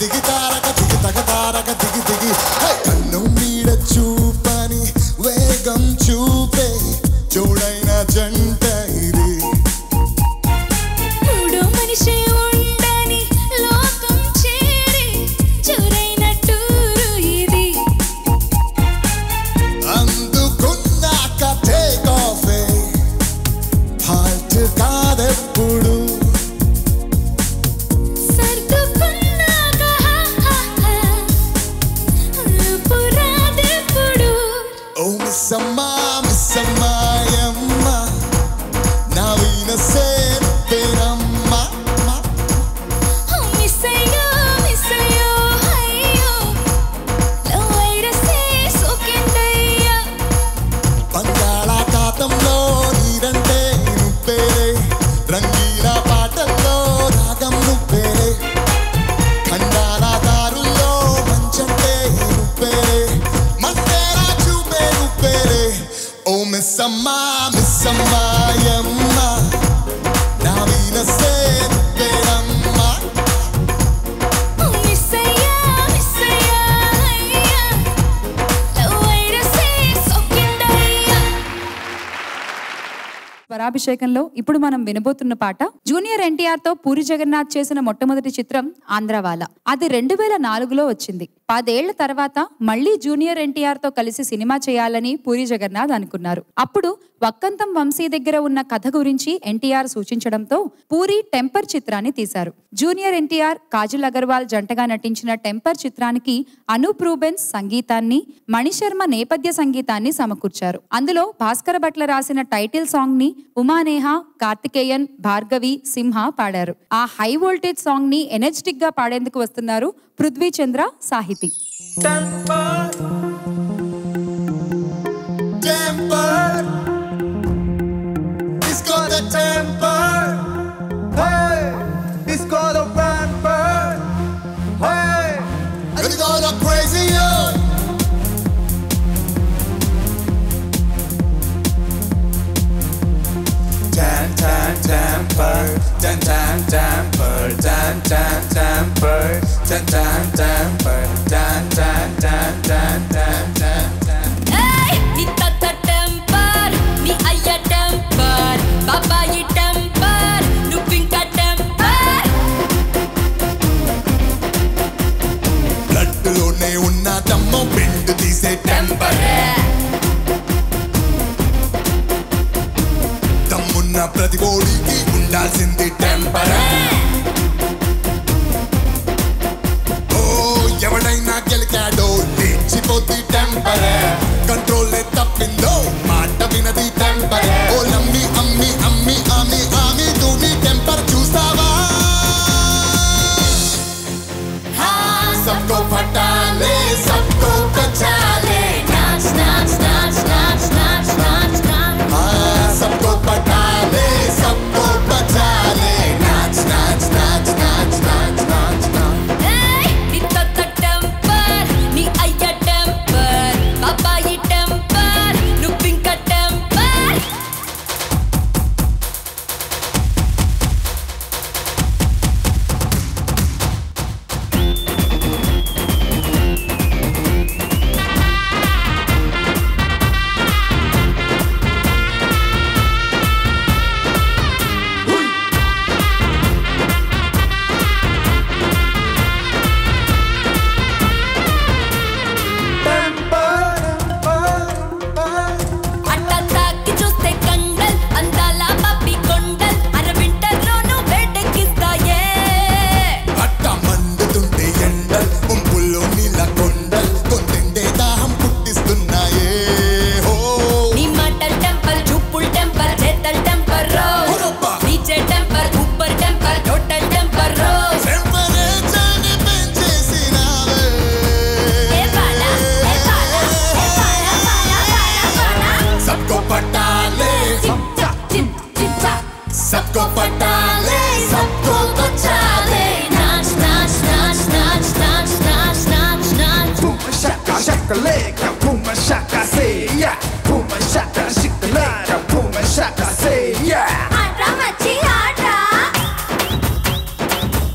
దిగి తారక దిగి తగ తారక దిగి దిగి కన్ను మీడ చూపని వేగం చూపే జోడైన జంట ఇది మూడో మనిషి ఉండని లోకం చేరి జోడైన టూరు ఇది అందుకున్నాక టేక్ ఆఫ్ ఏ హార్ట్ కాదెప్పుడు Sama, sama, yamma. Now we na same peramma. Oh, miss you, miss you, ayo. Now I resist, okay, daya. Bangala katamlo, nirante nupere. Rangila paatalo, ragam nupere. Khandala darullo, manchante nupere. Oh, Miss Amma, Miss Amma, Yamma, Navina said, Amma. Oh, Miss Aya, Miss Aya, the way to say so kind of ya. Swarabhishekam lo, ippudu manam vinabotuna paata. Junior N T R tho Puri Jagannadh chesina mottamodati chitram Andhra Vala. Adi రెండు వేల నాలుగు lo vachindi. పదేళ్ల తర్వాత మళ్ళీ junior ఎన్టీఆర్తో కలిసి cinema చేయాలని పూరి జగన్నాథ్ అనుకున్నారు. అప్పుడు వక్కంతం వంశీ దగ్గర ఉన్న కథ గురించి ఎన్టీఆర్ సూచించడంతో పూరి టెంపర్ చిత్రాన్ని తీశారు. జూనియర్ ఎన్టీఆర్ కాజల్ అగర్వాల్ జంటగా నటించిన టెంపర్ చిత్రానికి అనూప్ రూబెన్స్ సంగీతాన్ని, మణి శర్మ నేపథ్య సంగీతాన్ని సమకూర్చారు. అందులో భాస్కర భట్ల రాసిన టైటిల్ సాంగ్ ని ఉమానేహ, కార్తికేయన్, భార్గవి, సింహ పాడారు. ఆ హై వోల్టేజ్ సాంగ్ ని ఎనర్జిటిక్ గా పాడేందుకు వస్తున్నారు పృథ్వీ చంద్ర సాహిత్య. Temper, temper, it's got the temper, hey, it's got a temper, hey, and it's got a crazy yo. Tam tam temper, tam tam temper, tam tam temper, tam tam temper. Dan dan dan dan dan dan dan. Hey, ni tata temper, ni ayah temper, bapa ye temper, nu pinka temper. Blood lo ne unna tammo pindu di se temper. Tammunna prati goli ki undal sindi temper. ఎవడైనా గెలికాడో లేచిపోతి టెంపరే కంట్రోలే తప్పిందో మాట వినది టెంపరే ఓ లమ్మి అమ్మి అమ్మి ఆమె ఆమె దూని temper చూసావా సబ్కో పటాలే సబ్కో కచాలే నాచ్ నాచ్ నాచ్ నాచ్ నాచ్ నాచ్ నాచ్ సబ్కో పటాలే సబ్కో కచాలే నాచ్ నాచ్ నాచ్ నాచ్ నాచ్ నాచ్ నాచ్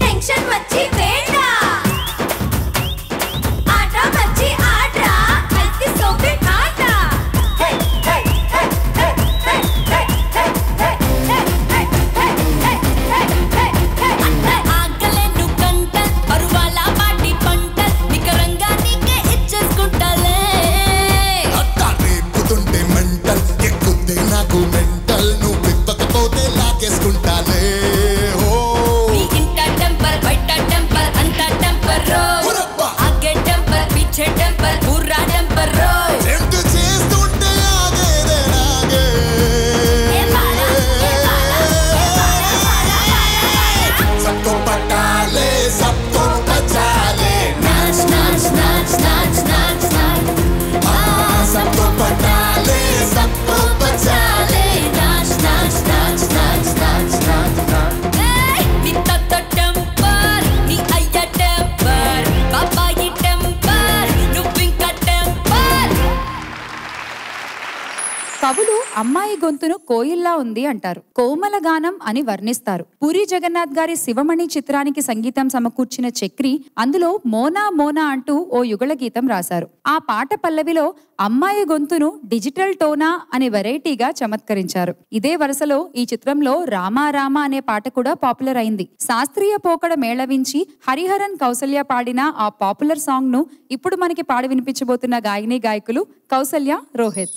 Tension machi veda. అమ్మాయి గొంతును కోయిల్లా ఉంది అంటారు. కోమల గానం అని వర్ణిస్తారు. పూరి జగన్నాథ్ గారి శివమణి చిత్రానికి సంగీతం సమకూర్చిన చక్రి అందులో మోనా మోనా అంటూ ఓ యుగళ గీతం రాశారు. ఆ పాట పల్లవిలో అమ్మాయి గొంతును డిజిటల్ టోనా అనే వెరైటీగా చమత్కరించారు. ఇదే వరుసలో ఈ చిత్రంలో రామా రామా అనే పాట కూడా పాపులర్ అయింది. శాస్త్రీయ పోకడ మేళవించి హరిహరన్ కౌసల్య పాడిన ఆ పాపులర్ సాంగ్ ను ఇప్పుడు మనకి పాడి వినిపించబోతున్న గాయని గాయకులు కౌసల్య, రోహిత్.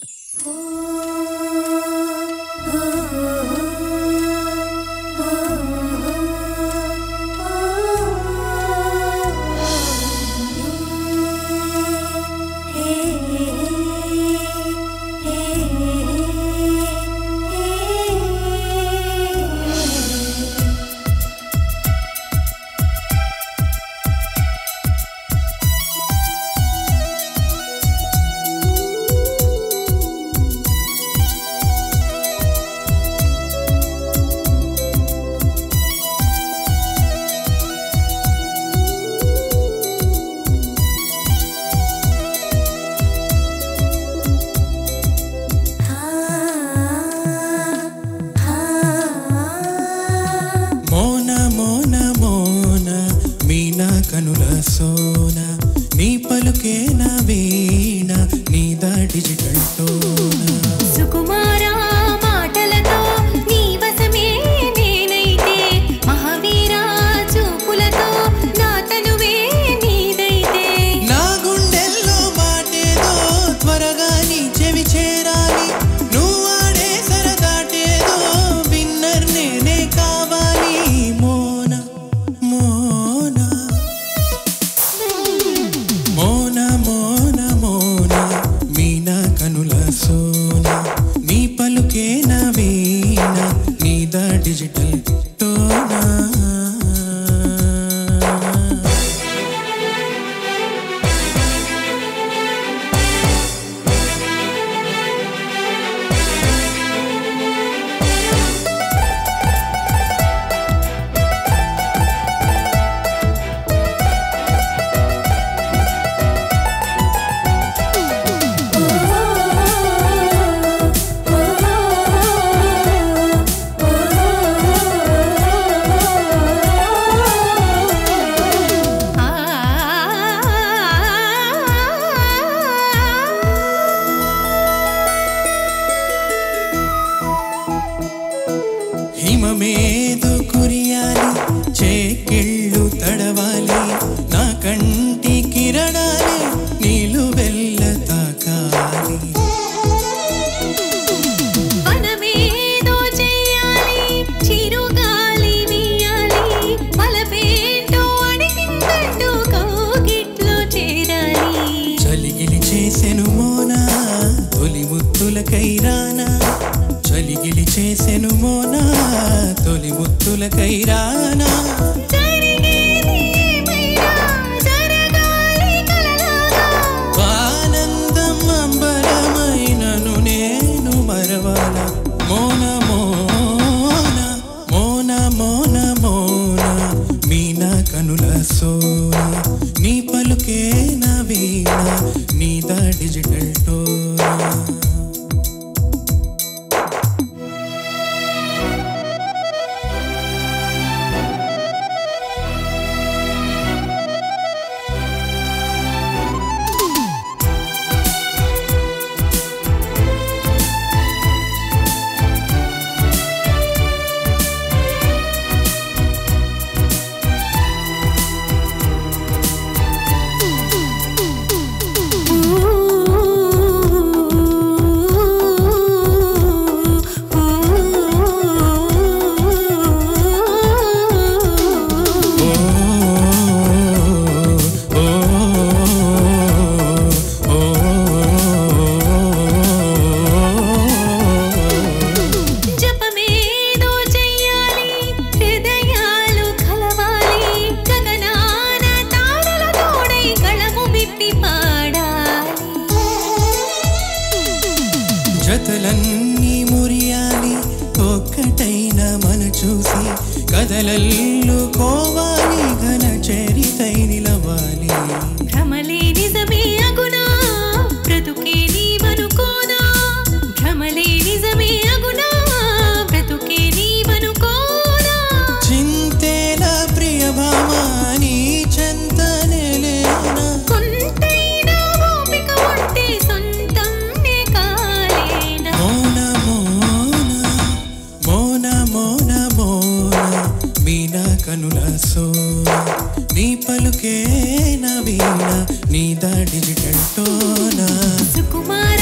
డిజిటల్ టోనా సుకుమార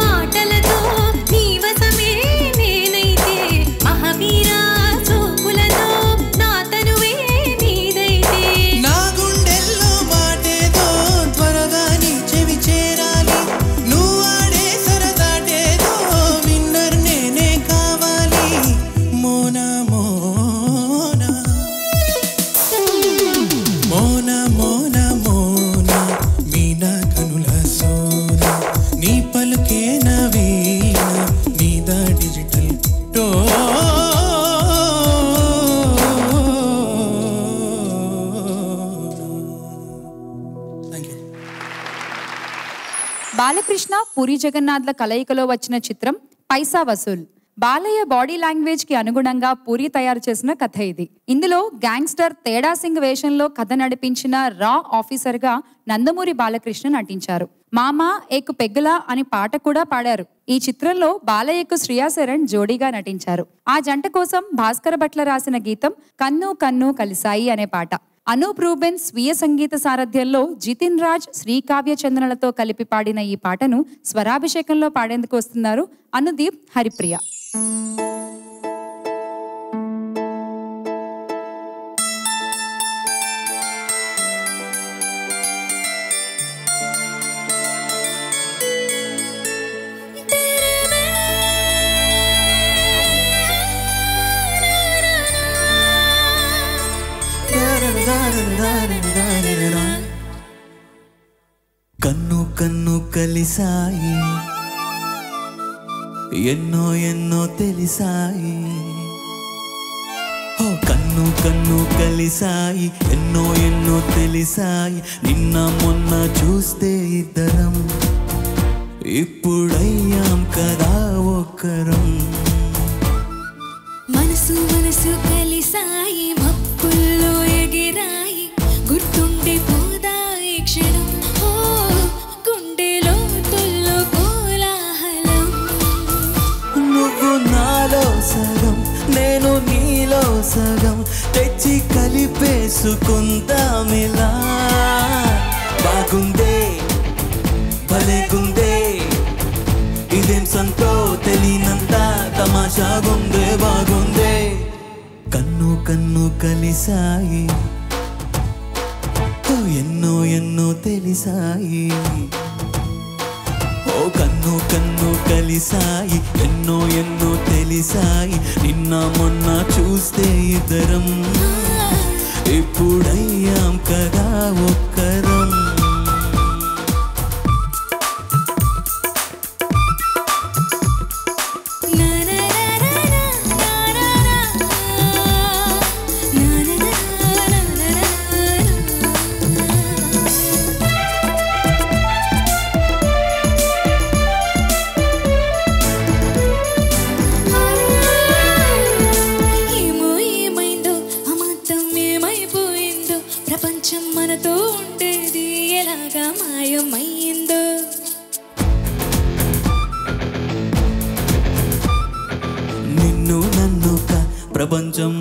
మాటలతో నీవసమే నేనైతే మహావీర చూపులతో నా తనువే నీదైతే నా గుండెల్లో మాటేదో త్వరగా నీ చెవి చేరాలి నువ్వు ఆడే సరదాటేదో విన్నర్ నేనే కావాలి మోనా మోనా మోనా మోనా బాలకృష్ణ పూరి జగన్నాథ్ల కలయికలో వచ్చిన చిత్రం పైసా వసూల్. బాలయ్య బాడీ లాంగ్వేజ్ కి అనుగుణంగా పూరి తయారు చేసిన కథ ఇది. ఇందులో గ్యాంగ్స్టర్ తేడా సింగ్ వేషంలో కథ నడిపించిన రా ఆఫీసర్ గా నందమూరి బాలకృష్ణ నటించారు. మామా ఏకు పెగ్గలా అని పాట కూడా పాడారు. ఈ చిత్రంలో బాలయ్యకు శ్రీయాశరణ్ జోడీగా నటించారు. ఆ జంట కోసం భాస్కర భట్ల రాసిన గీతం కన్ను కన్ను కలిసాయి అనే పాట అనూప్ రూబెన్ స్వీయ సంగీత సారథ్యంలో జితిన్ రాజ్ శ్రీకావ్య చందనలతో కలిపి పాడిన ఈ పాటను స్వరాభిషేకంలో పాడేందుకు వస్తున్నారు అనుదీప్, హరిప్రియ. కన్ను కన్ను కలిసాయి ఎన్నో ఎన్నో తెలిసాయి కన్ను కన్ను కలిసాయి ఎన్నో ఎన్నో తెలిసాయి నిన్న మొన్న చూస్తే ఇద్దరం ఇప్పుడయ్యాం కదా ఒక్కరం మనసు మనసు కలిసాయి మప్పుల్లో ఎగిరాయి గుర్తుండే పోదాయి క్షణం గుండెలో తుల్లో కోలాహలం నువ్వు నాలో సగం నేను నీలో సగం తెచ్చి కలిపేసుకుందామిలా బాగుందే భలేగుందే ఇదేం సంతో తెలియనంత తమాషాగుందే బాగుందే కన్ను కన్ను కలిసాయి ఎన్నో ఎన్నో తెలిసాయి ఓ కన్ను కన్ను కలిసాయి ఎన్నో ఎన్నో తెలిసాయి నిన్న మొన్న చూస్తే ఇద్దరం ఎప్పుడయ్యాం కదా ఒక్కరం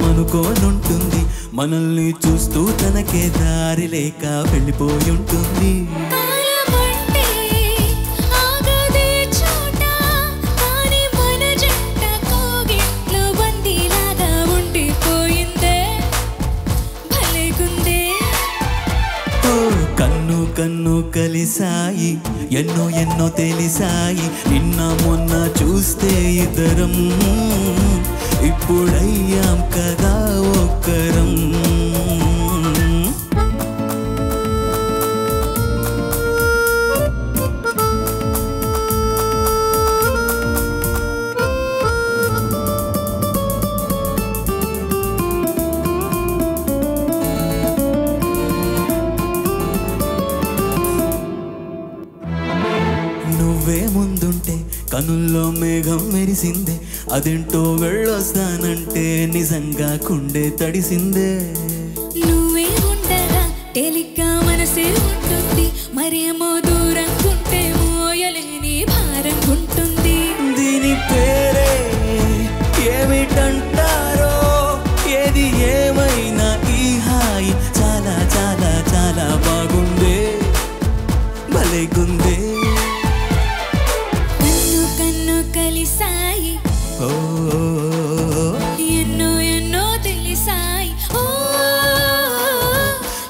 అనుకోనుంటుంది మనల్ని చూస్తూ తనకే దారి లేక వెళ్ళిపోయి ఉంటుంది కన్ను కన్ను కలిసాయి ఎన్నో ఎన్నో తెలిసాయి నిన్న మొన్న చూస్తే ఇద్దరం ఇప్పుడయ్యాం కదా ఒక్కరం నువ్వే ముందుంటే కనుల్లో మేఘం మెరిసిందే అదేంటో వెళ్ళొస్తానంటే నిజంగా కుండే తడిసిందే నువ్వే ఉండగా తేలిగ్గా మనసే ఉంటుంది మరేమో దూరం ఉంటే మోయలేని భారం ఉంటుంది దీని పేరే ఏమిటంటారో ఏది ఏమైనా ఈ హాయి చాలా చాలా చాలా బాగు రేగుందే నిన్ను కన్ను కలిసాయి ఓ ఎన్నో ఎన్నో తెలిసాయి ఓ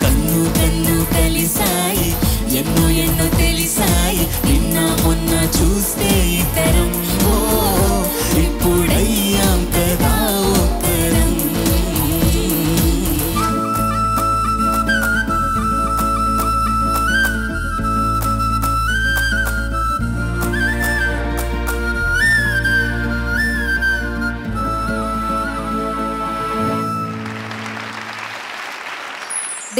కన్ను కన్ను కలిసాయి ఎన్నో ఎన్నో తెలిసాయి నిన్న మొన్న చూస్తే ఇతరం ఓ ఇప్పుడయ్యాం కదా ఒక్కరం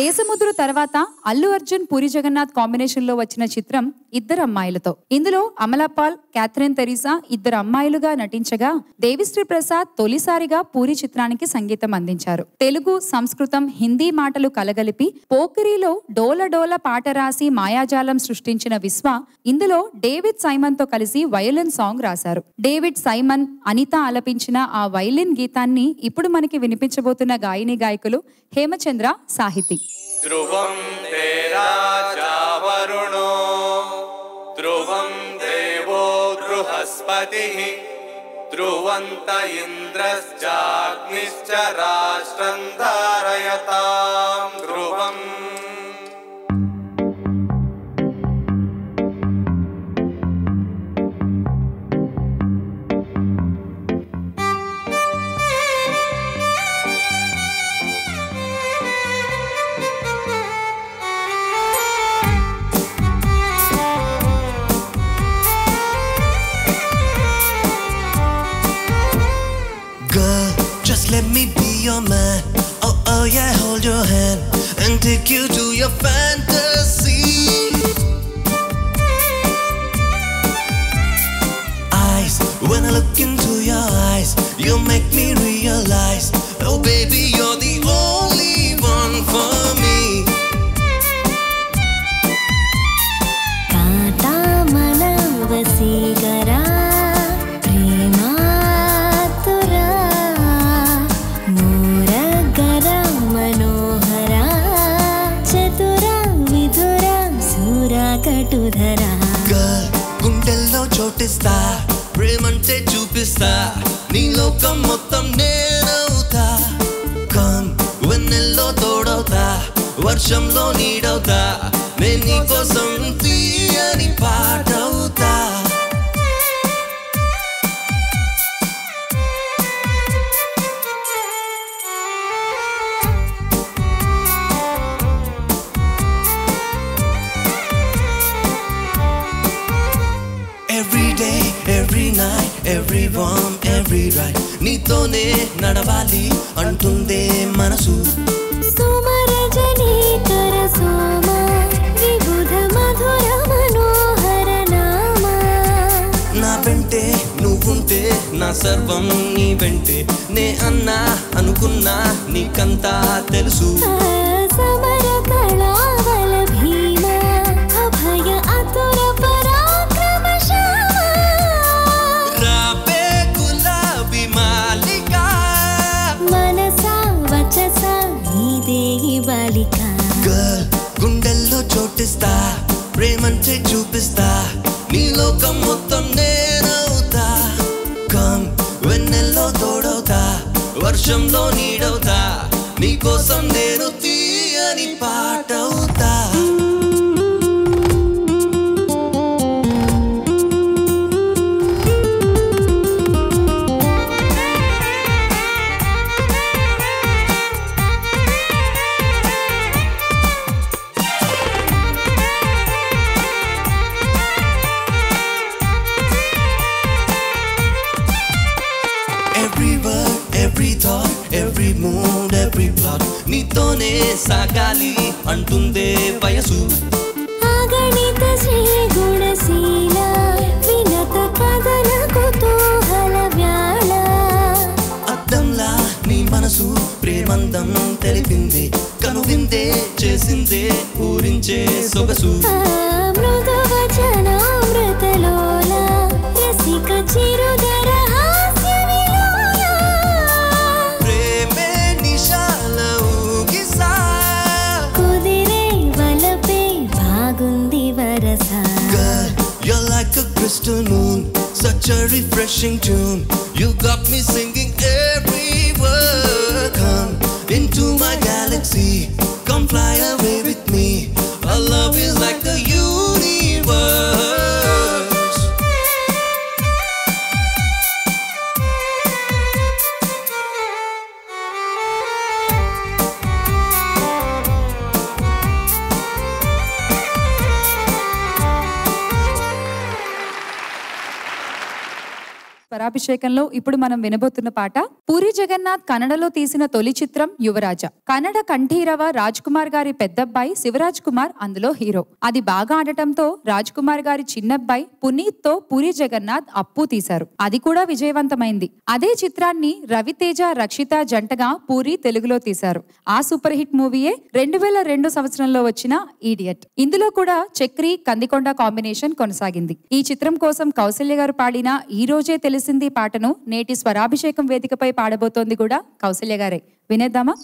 దేశముద్రు తర్వాత అల్లు అర్జున్ పూరి జగన్నాథ్ కాంబినేషన్ లో వచ్చిన చిత్రం ఇద్దరు అమ్మాయిలతో. ఇందులో అమలాపాల్, క్యాథరిన్ తెరీసా ఇద్దరు అమ్మాయిలుగా నటించగా దేవిశ్రీ ప్రసాద్ తొలిసారిగా పూరి చిత్రానికి సంగీతం అందించారు. తెలుగు, సంస్కృతం, హిందీ మాటలు కలగలిపి పోకిరిలో డోల డోల పాట రాసి మాయాజాలం సృష్టించిన విశ్వ ఇందులో డేవిడ్ సైమన్ తో కలిసి వయలిన్ సాంగ్ రాశారు. డేవిడ్ సైమన్, అనిత ఆలపించిన ఆ వయలిన్ గీతాన్ని ఇప్పుడు మనకి వినిపించబోతున్న గాయని గాయకులు హేమచంద్ర, సాహితీ. ध्रुवं तेरा जावरुणो ध्रुवं देवो बृहस्पतिः ध्रुवंत इंद्रश्चाग्निश्च राष्ट्रं धारयतां ध्रुवम् Let me be your man. Oh oh yeah, hold your hand and take you to your fantasy. Eyes, when I look into your eyes, you make me realize, oh baby, you're the only one for me. Kaata manavasi gara. గుండెల్లో చోటిస్తా, ప్రేమంటే చూపిస్తా, నీ లోకం మొత్తం నేనవుతా. కాన్ వెన్నెల్లో తోడవుతా, వర్షంలో నీడవుతా, నేను నీ కోసం తీయని పాటవుతా. Every warm, every right, neetone nadavali antunde manasu. Soma rajani tara soma, vibudha madhura manohara nama. Na vente nuvunte, na sarvam nee vente, ne anna anukunna nikanta telusu. Samara kalavala bhima, abhaya atura parakrama shama. Girl, గుండెల్లో చోటిస్తా, ప్రేమంటే చూపిస్తా, నీ లోకం మొత్తం నేనవుతా. Come, వెన్నెల్లో తోడవుతా, వర్షంలో నీడవుతా, నీ కోసం నేను తీయని పాటవుతా. నీతోనే సాగాలి అంటుందే వయసు. అగణిత శ్రీగుణశీల వినత కథన కుతూహల వ్యాళ. అద్దంలా నీ మనసు ప్రేమందం తెలిపింది, కనువిందే చేసిందే పూరించే సొగసు. మృదు వచనామృతలోల రసిక చిరుదర सा crystal moon, such a refreshing tune. You got me singing every word. Come into my galaxy, come fly away with me. Our love is like the universe. స్వరాభిషేకంలో ఇప్పుడు మనం వినబోతున్న పాట పూరి జగన్నాథ్ కన్నడలో తీసిన తొలి చిత్రం యువరాజ. కన్నడ కంఠీరవ రాజ్ కుమార్ గారి పెద్దబ్బాయి శివరాజ్ కుమార్ అందులో హీరో. అది బాగా ఆడటంతో రాజ్ కుమార్ గారి చిన్నబ్బాయి పునీత్ తో పూరి జగన్నాథ్ అప్పు తీశారు. అది కూడా విజయవంతమైంది. అదే చిత్రాన్ని రవితేజ రక్షిత జంటగా పూరి తెలుగులో తీశారు. ఆ సూపర్ హిట్ మూవీయే రెండు వేల రెండు సంవత్సరంలో వచ్చిన ఈడియట్. ఇందులో కూడా చక్రి కందికొండ కాంబినేషన్ కొనసాగింది. ఈ చిత్రం కోసం కౌశల్య గారు పాడిన ఈ రోజే తెలిసి సింధీ పాటను నేటి స్వరాభిషేకం వేదికపై పాడబోతోంది కూడా కౌశల్య గారే. వినేద్దామా?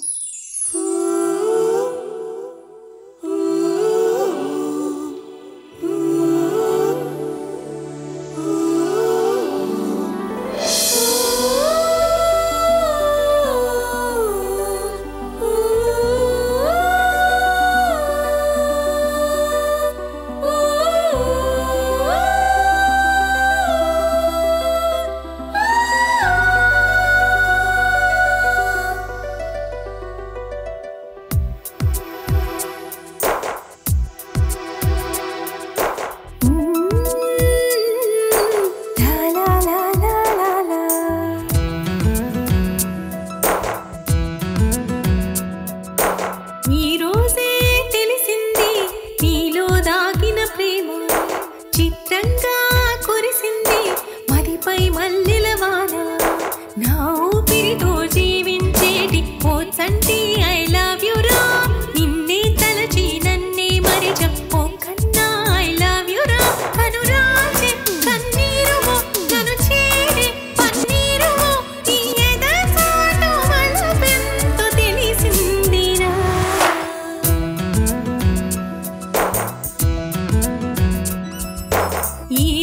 Yeah.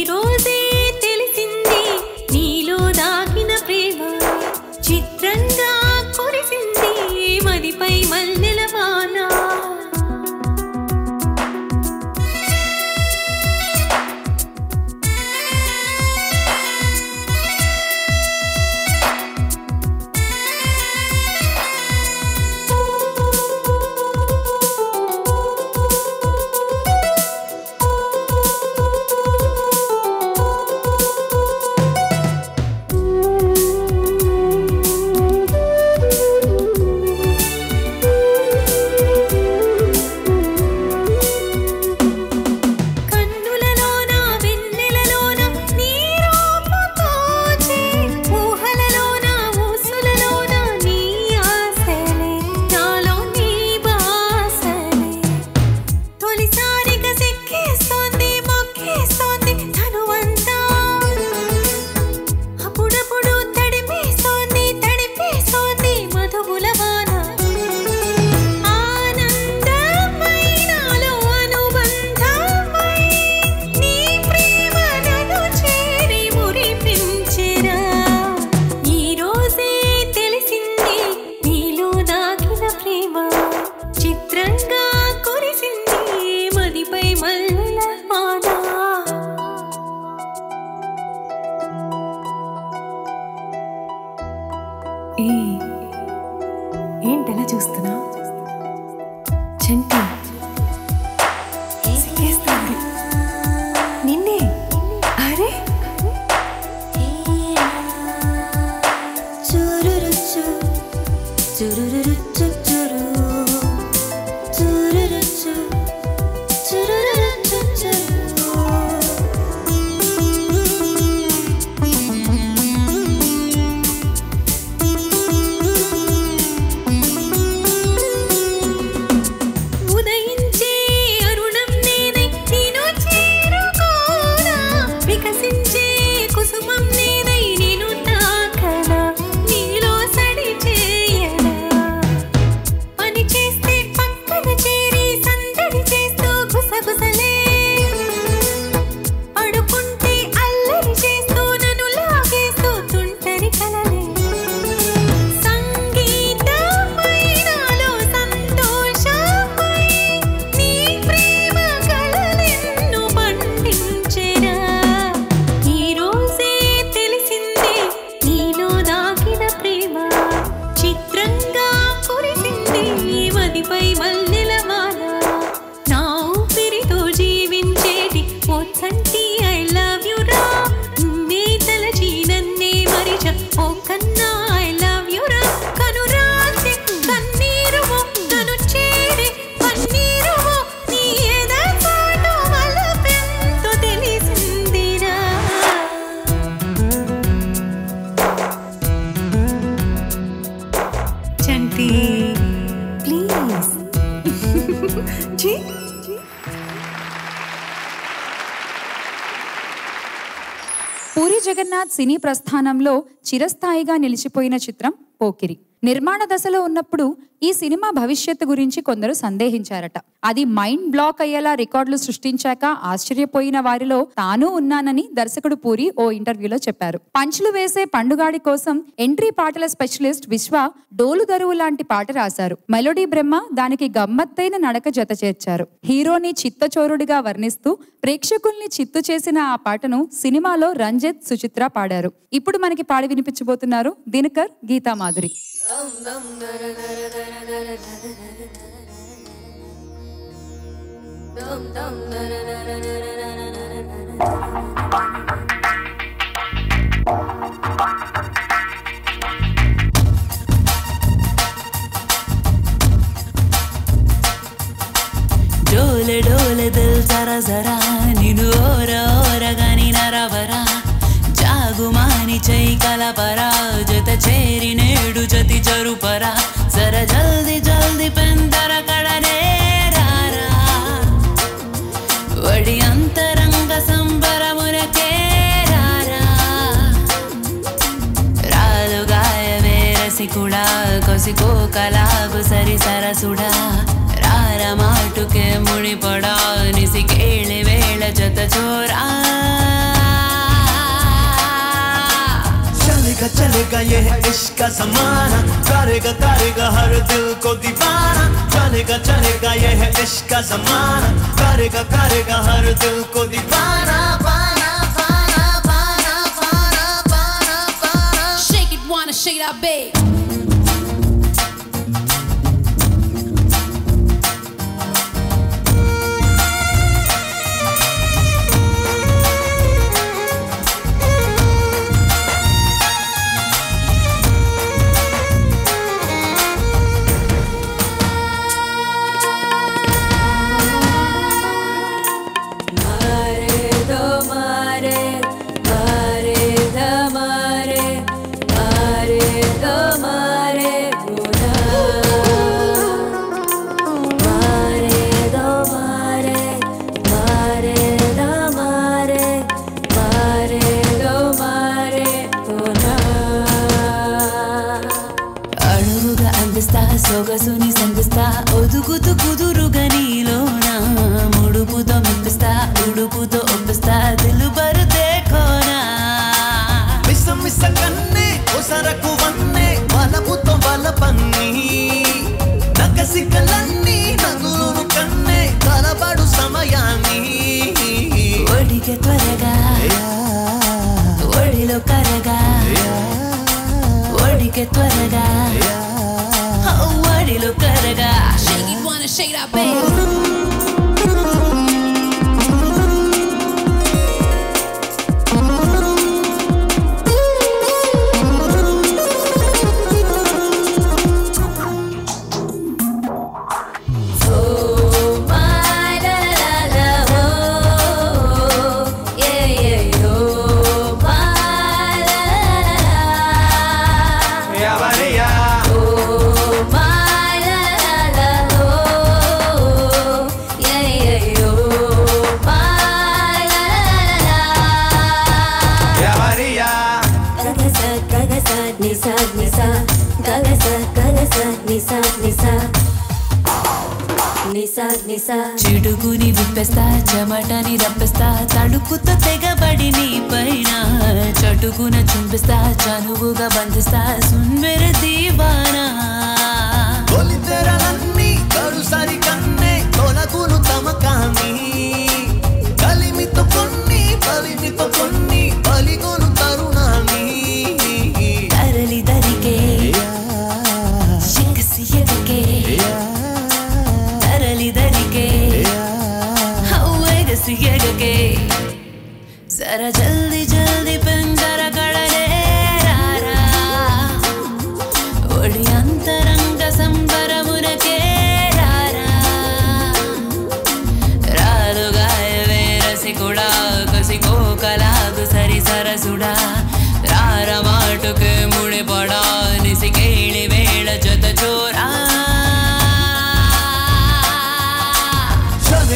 పూరి జగన్నాథ్ సినీ ప్రస్థానంలో చిరస్థాయిగా నిలిచిపోయిన చిత్రం పోకిరి. నిర్మాణ దశలో ఉన్నప్పుడు ఈ సినిమా భవిష్యత్తు గురించి కొందరు సందేహించారట. అది మైండ్ బ్లాక్ అయ్యేలా రికార్డులు సృష్టించాక ఆశ్చర్యపోయిన వారిలో తాను ఉన్నానని దర్శకుడు పూరి ఓ ఇంటర్వ్యూలో చెప్పారు. పంచులు వేసే పండుగాడి కోసం ఎంట్రీ పాటల స్పెషలిస్ట్ విశ్వ డోలు దరువు లాంటి పాట రాశారు. మెలోడీ బ్రహ్మ దానికి గమ్మత్తైన నడక జత చేర్చారు. హీరోని చిత్తచోరుడిగా వర్ణిస్తూ ప్రేక్షకుల్ని చిత్తు చేసిన ఆ పాటను సినిమాలో రంజిత్ సుచిత్ర పాడారు. ఇప్పుడు మనకి పాడి వినిపించబోతున్నారు దినకర్, గీతా మాధురి. डोले डोले दिल जरा जरा नीनु ओर ओर गानी नरवरा जागुमानी चई कला परा जत चेरी नेडु जति जरु परा जरा जल्दी जल्दी पेंदरा कड़ा रे रारा वडी अंतरंग संबरा मुने के रारा रालो गाय मेरा सिकुड़ा कोसिको कला गुसरी सारा सुड़ा रारा माटुके मुनी पड़ा निसी केले वेला जत चोरा चलेगा ये है इश्क का ज़माना करेगा करेगा हर दिल को दीवाना चलेगा चलेगा ये है इश्क का ज़माना करेगा करेगा हर दिल को दीवाना पाना पाना पाना पाना पाना पाना shake it wanna shake it up babe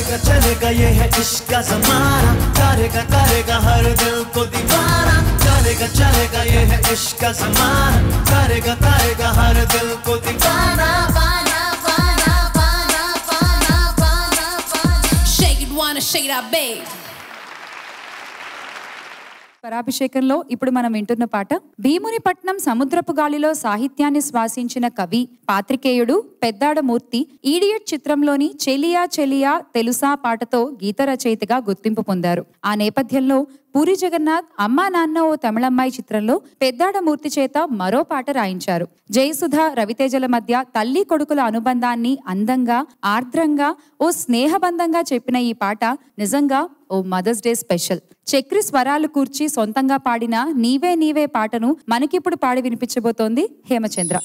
चलेगा चलेगा ये है इश्क का ज़माना, करेगा करेगा हर दिल को दीवाना, चलेगा चलेगा ये है इश्क का ज़माना, करेगा करेगा हर दिल को दीवाना, पाना पाना पाना पाना पाना पाना। Shake it wanna shake it up babe। స్వరాభిషేకంలో ఇప్పుడు మనం వింటున్న పాట భీమునిపట్నం సముద్రపు గాలిలో సాహిత్యాన్ని శ్వాసించిన కవి పాత్రికేయుడు పెద్దాడమూర్తి ఈడియట్ చిత్రంలోని చెలియా చెలియా తెలుసా పాటతో గీత రచయితగా గుర్తింపు పొందారు. ఆ నేపథ్యంలో పూరి జగన్నాథ్ అమ్మా నాన్న ఓ తమిళమ్మాయి చిత్రంలో పెద్దాడమూర్తి చేత మరో పాట రాయించారు. జయసుధ రవితేజల మధ్య తల్లి కొడుకుల అనుబంధాన్ని అందంగా ఆర్ద్రంగా ఓ స్నేహబంధంగా చెప్పిన ఈ పాట నిజంగా ఓ మదర్స్ డే స్పెషల్. చక్రి స్వరాలు కూర్చి సొంతంగా పాడిన నీవే నీవే పాటను మనకిప్పుడు పాడి వినిపించబోతోంది హేమచంద్ర.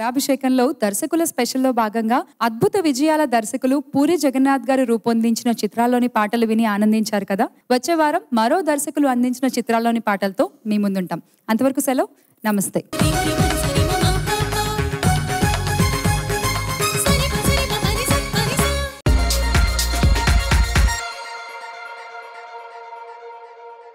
స్వరాభిషేకంలో దర్శకుల స్పెషల్ లో భాగంగా అద్భుత విజయాల దర్శకులు పూరి జగన్నాథ్ గారు రూపొందించిన చిత్రాల్లోని పాటలు విని ఆనందించారు కదా. వచ్చే వారం మరో దర్శకులు అందించిన చిత్రాల్లోని పాటలతో మీ ముందుంటాం. అంతవరకు సెలవు. నమస్తే.